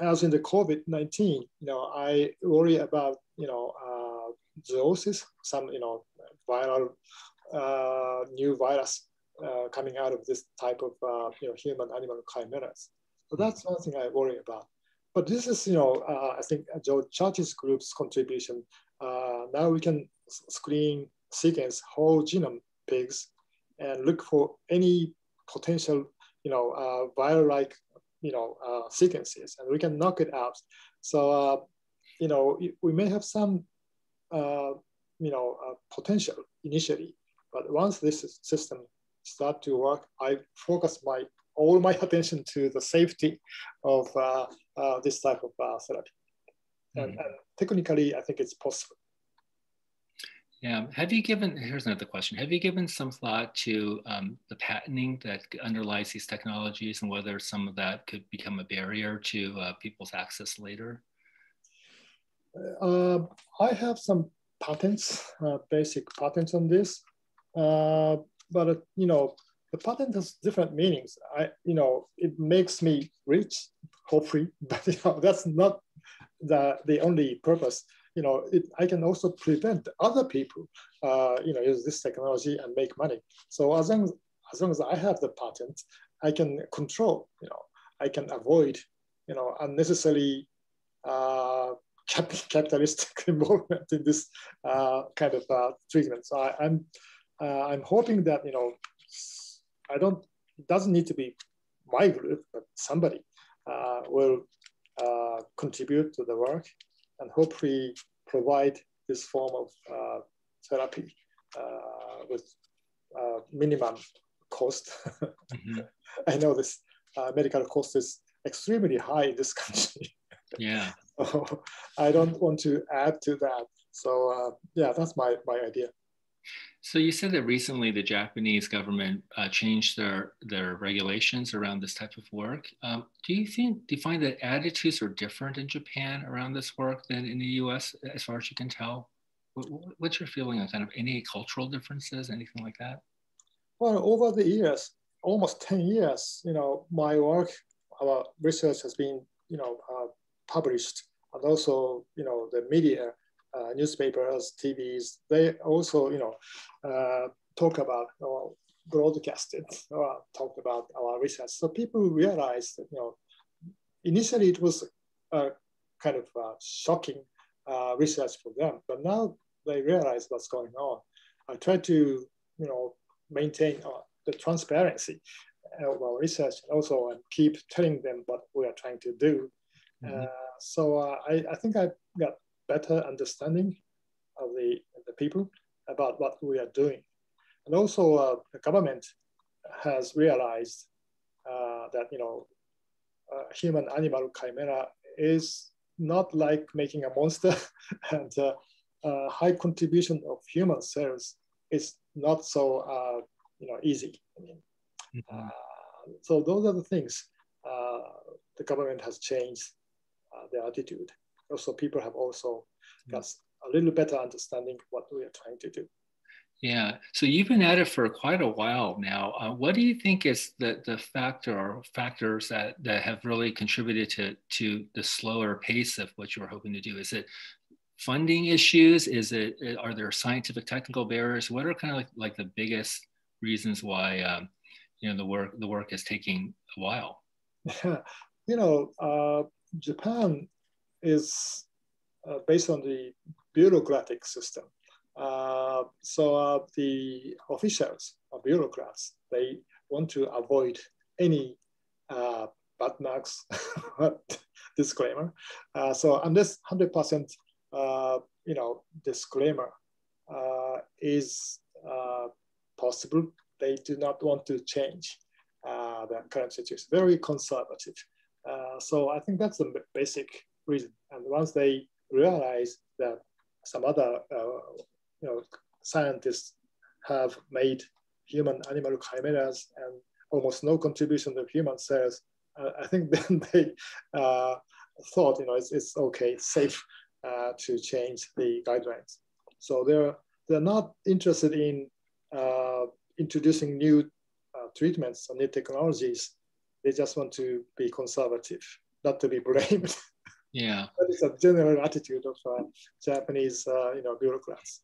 as in the COVID-19, I worry about zoonosis, some viral new virus coming out of this type of human animal chimeras. So that's one thing I worry about. But this is, I think Joe Church's group's contribution. Now we can sequence whole genome pigs and look for any potential, viral-like, sequences, and we can knock it out. So, we may have some, potential initially, but once this system starts to work, I focus all my attention to the safety of this type of therapy. And technically, I think it's possible. Yeah. Here's another question. Have you given some thought to the patenting that underlies these technologies and whether some of that could become a barrier to people's access later? I have some patents, basic patents on this, but the patent has different meanings. It makes me rich, hopefully, but that's not the only purpose. I can also prevent other people, use this technology and make money. So as long as I have the patent, I can control. I can avoid, unnecessary capitalistic involvement in this kind of treatment. So I'm hoping that it doesn't need to be my group, but somebody will contribute to the work and hopefully provide this form of therapy with minimum cost. Mm-hmm. I know this medical cost is extremely high in this country. Yeah. So I don't want to add to that. So yeah, that's my idea. So you said that recently the Japanese government changed their regulations around this type of work. Do you find that attitudes are different in Japan around this work than in the US, as far as you can tell? What's your feeling on kind of any cultural differences, anything like that? Well, over the years, almost 10 years, you know, my work, our research has been, you know, published, and also, you know, the media, newspapers, TVs, they also, you know, talk about or broadcast it or talk about our research. So people realized that, you know, initially it was a kind of shocking research for them, but now they realize what's going on. I try to, you know, maintain the transparency of our research, and also keep telling them what we are trying to do. Mm-hmm. So I think I got better understanding of the people about what we are doing. And also the government has realized that, you know, human-animal chimera is not like making a monster, and high contribution of human cells is not so, you know, easy. I mean, mm-hmm. So those are the things the government has changed their attitude. Also, people have also got a little better understanding of what we are trying to do. Yeah, so you've been at it for quite a while now. What do you think is the factor or factors that have really contributed to the slower pace of what you were hoping to do? Is it funding issues? Are there scientific technical barriers? What are kind of like the biggest reasons why you know, the work is taking a while? You know, Japan is based on the bureaucratic system. So the officials or bureaucrats, they want to avoid any bad marks disclaimer. So unless 100% you know, disclaimer is possible, they do not want to change the current situation. Very conservative. So I think that's the basic reason. And once they realize that some other you know, scientists have made human-animal chimeras and almost no contribution of human cells, I think then they thought, you know, it's okay, it's safe to change the guidelines. So they're not interested in introducing new treatments or new technologies. They just want to be conservative, not to be blamed. Yeah, that is a general attitude of Japanese, you know, bureaucrats.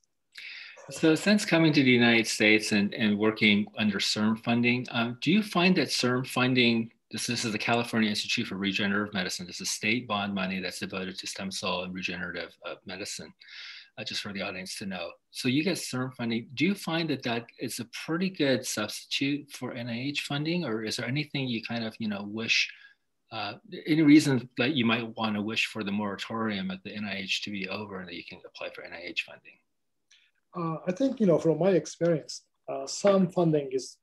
So since coming to the United States and working under CIRM funding, do you find that CIRM funding, this is the California Institute for Regenerative Medicine, this is state bond money that's devoted to stem cell and regenerative medicine, just for the audience to know. So you get CIRM funding. Do you find that is a pretty good substitute for NIH funding, or is there anything you kind of, you know, wish, any reason that you might want to wish for the moratorium at the NIH to be over and that you can apply for NIH funding? I think, you know, from my experience, some funding is,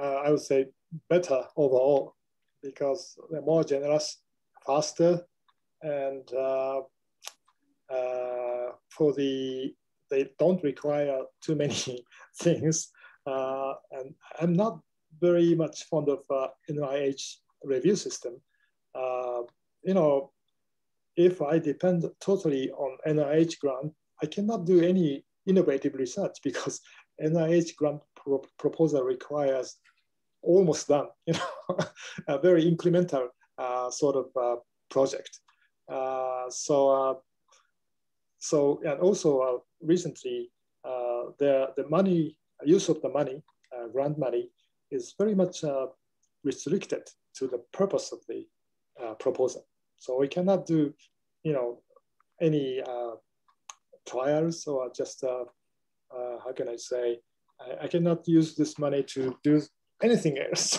I would say, better overall, because they're more generous, faster, and they don't require too many things. And I'm not very much fond of NIH review system. You know, if I depend totally on NIH grant, I cannot do any innovative research, because NIH grant proposal requires almost done, you know, a very incremental sort of project. So and also recently, the money, use of the money, grant money, is very much restricted to the purpose of the proposal. So we cannot do, you know, any trials, or just, how can I say, I cannot use this money to do anything else.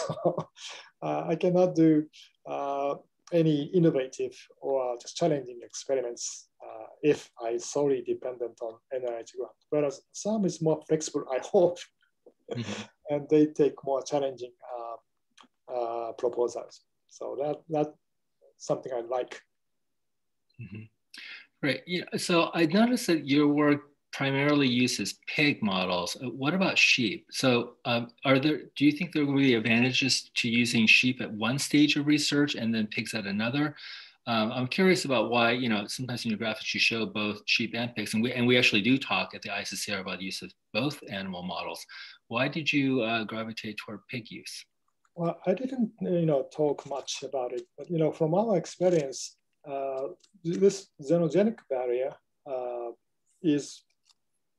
I cannot do any innovative or just challenging experiments if I solely dependent on NIH grant. Whereas some is more flexible, I hope, mm-hmm. and they take more challenging proposals. So that's something I like. Mm-hmm. Right. Yeah. So I noticed that your work primarily uses pig models. What about sheep? So do you think there will be advantages to using sheep at one stage of research and then pigs at another? I'm curious about why, you know, sometimes in your graphics you show both sheep and pigs, and we actually do talk at the ISSCR about the use of both animal models. Why did you gravitate toward pig use? Well, I didn't, you know, talk much about it, but, you know, from our experience, this xenogenic barrier is,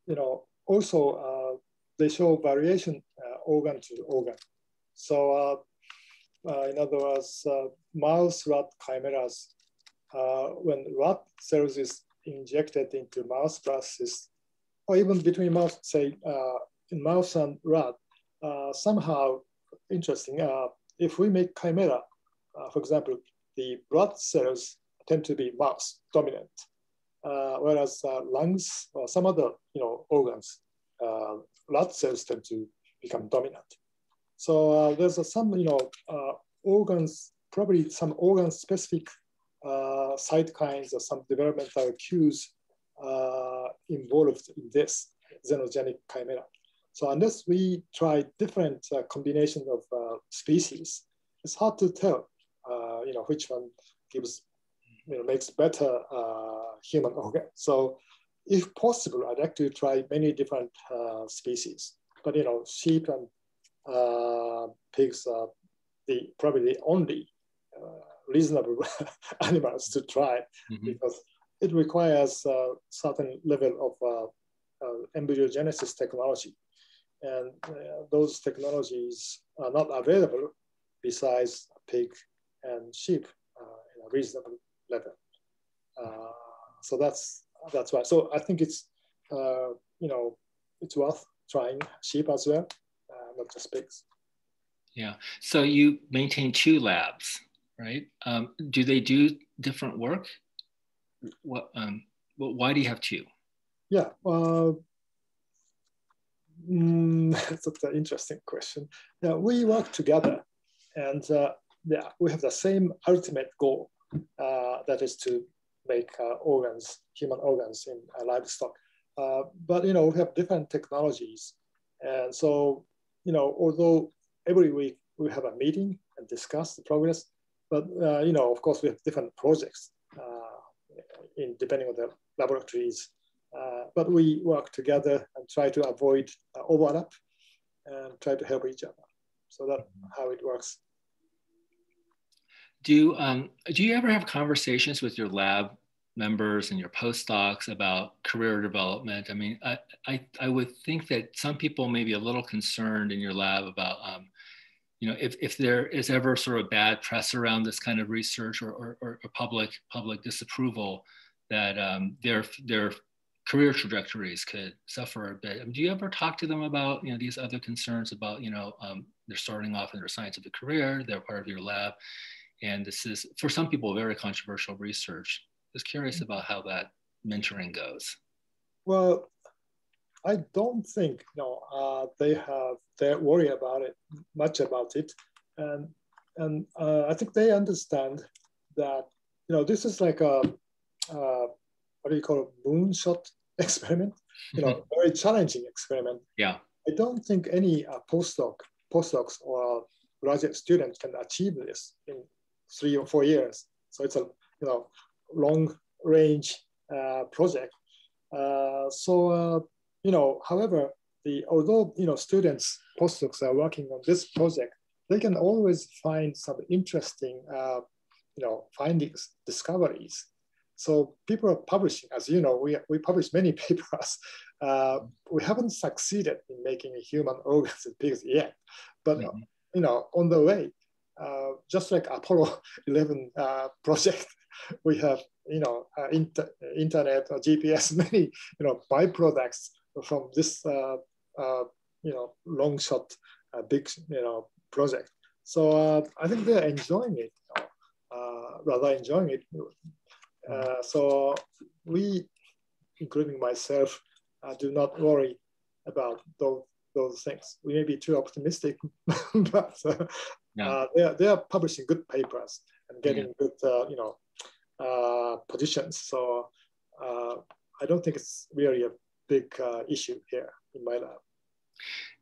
you know, also they show variation organ to organ. So in other words, mouse rat chimeras, when rat cells is injected into mouse blasts, or even between mouse, say, in mouse and rat, somehow interesting, if we make chimera, for example, the blood cells tend to be mouse dominant, whereas lungs or some other, you know, organs, blood cells tend to become dominant. So there's some, you know, organs, probably some organ-specific cytokines or some developmental cues involved in this xenogenic chimera. So unless we try different combinations of species, it's hard to tell, you know, which one gives, you know, makes better human organ. So if possible, I'd like to try many different species. But, you know, sheep and pigs are probably the only reasonable animals to try, mm-hmm. because it requires a certain level of embryogenesis technology. And those technologies are not available besides pig and sheep in a reasonable level. So that's why. So I think it's you know, it's worth trying sheep as well, not just pigs. Yeah. So you maintain two labs, right? Do they do different work? Why do you have two? Yeah. That's an interesting question. Yeah, we work together, and yeah, we have the same ultimate goal, that is to make organs, human organs in livestock. But, you know, we have different technologies, and so, you know, although every week we have a meeting and discuss the progress, but you know, of course, we have different projects in depending on the laboratories. But we work together and try to avoid overlap and try to help each other. So that's how it works. Do you ever have conversations with your lab members and your postdocs about career development? I mean, I would think that some people may be a little concerned in your lab about, you know, if there is ever sort of bad press around this kind of research, or public disapproval, that their career trajectories could suffer a bit. I mean, do you ever talk to them about, you know, these other concerns about, you know, they're starting off in their scientific career, they're part of your lab, and this is, for some people, very controversial research? Just curious about how that mentoring goes. Well, I don't think, no, they worry about it, much about it. And I think they understand that, you know, this is like a, what do you call it, moonshot experiment, you know, very challenging experiment. Yeah. I don't think any postdocs or graduate students can achieve this in 3 or 4 years. So it's a, you know, long range project. You know, however, although, you know, students, postdocs are working on this project, they can always find some interesting, you know, findings, discoveries. So people are publishing, as you know, we publish many papers. We haven't succeeded in making human organs in pigs yet, but mm-hmm. you know, on the way, just like Apollo 11 project, we have, you know, internet or GPS, many, you know, byproducts from this, you know, long shot, big, you know, project. So I think they're enjoying it, you know, rather enjoying it. So we, including myself, do not worry about those things. We may be too optimistic, but yeah. They are publishing good papers and getting yeah. good, you know, positions. So I don't think it's really a big issue here in my lab.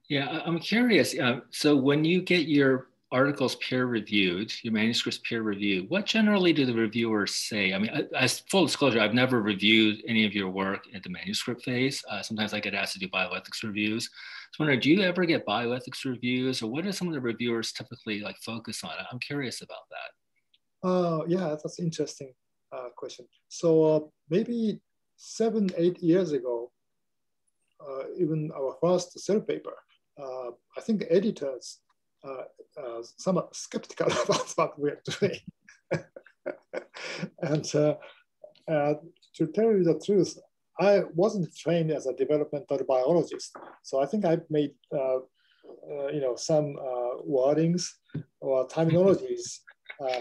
Yeah, I'm curious. So when you get your articles peer-reviewed, your manuscripts peer-reviewed, what generally do the reviewers say? I mean, as full disclosure, I've never reviewed any of your work at the manuscript phase. Sometimes I get asked to do bioethics reviews. I was wondering, do you ever get bioethics reviews, or what do some of the reviewers typically like focus on? I'm curious about that. Yeah, that's an interesting question. So maybe 7, 8 years ago, even our first cell paper, I think editors somewhat skeptical about what we're doing. And to tell you the truth, I wasn't trained as a developmental biologist. So I think I've made some wordings or terminologies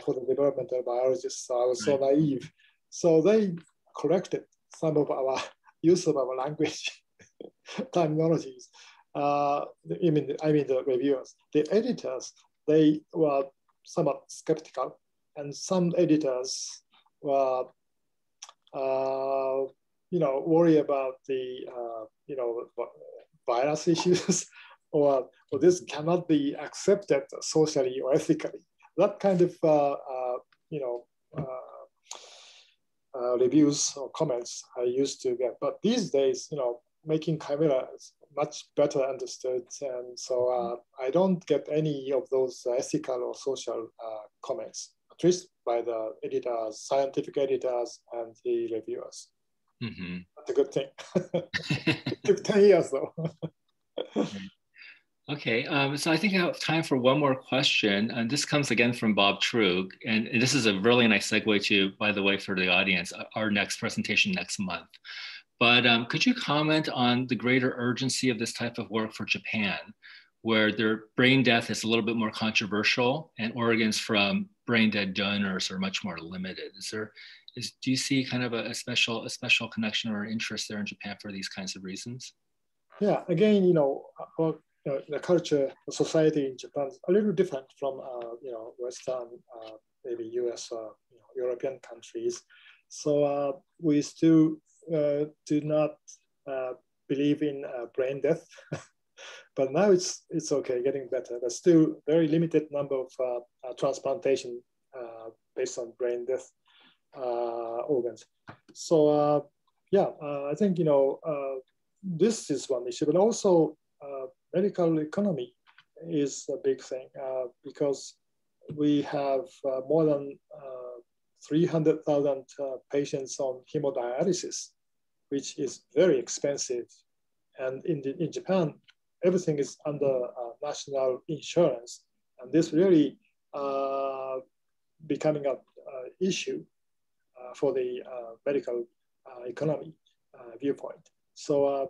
for the developmental biologists. So I was so naive. So they corrected some of our use of our language terminologies. I mean the reviewers, the editors, they were somewhat skeptical, and some editors were, worry about the, bias issues, or this cannot be accepted socially or ethically. That kind of, reviews or comments I used to get, but these days, making chimera is much better understood. And so I don't get any of those ethical or social comments, at least by the editors, scientific editors, and the reviewers. Mm-hmm. That's a good thing. It took 10 years though. Okay, so I think I have time for one more question. And this comes again from Bob Trug. And this is a really nice segue to, by the way, for the audience, our next presentation next month. But could you comment on the greater urgency of this type of work for Japan, where their brain death is a little bit more controversial and organs from brain dead donors are much more limited? Do you see kind of a special connection or interest there in Japan for these kinds of reasons? Yeah, again, the culture, the society in Japan is a little different from Western, maybe US or European countries. So we still do not believe in brain death, but now it's okay, getting better. There's still very limited number of transplantation based on brain death organs. So I think this is one issue, but also medical economy is a big thing because we have more than 300,000 patients on hemodialysis, which is very expensive. And in Japan, everything is under national insurance. And this really becoming an issue for the medical economy viewpoint. So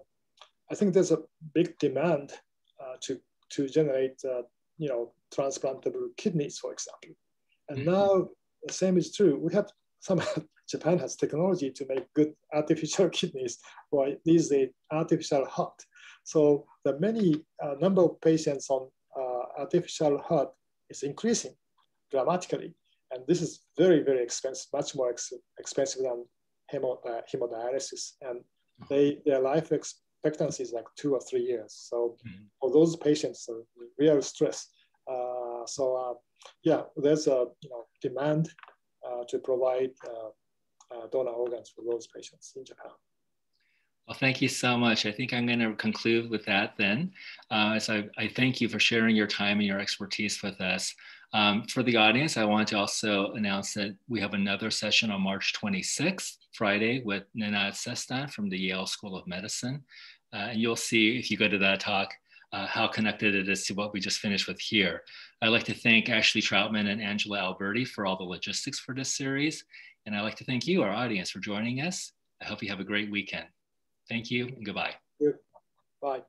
I think there's a big demand to generate, transplantable kidneys, for example. And now the same is true. We have Japan has technology to make good artificial kidneys, or these days artificial heart. So the number of patients on artificial heart is increasing dramatically, and this is very, very expensive, much more expensive than hemodialysis. And their life expectancy is like 2 or 3 years. So for those patients, real stress. Yeah, there's a demand to provide donor organs for those patients in Japan. Well, thank you so much. I think I'm going to conclude with that then. So I thank you for sharing your time and your expertise with us. For the audience, I want to also announce that we have another session on March 26th, Friday, with Nenad Sestan from the Yale School of Medicine. And you'll see if you go to that talk, how connected it is to what we just finished with here. I'd like to thank Ashley Troutman and Angela Alberti for all the logistics for this series. And I'd like to thank you, our audience, for joining us. I hope you have a great weekend. Thank you and goodbye. Bye.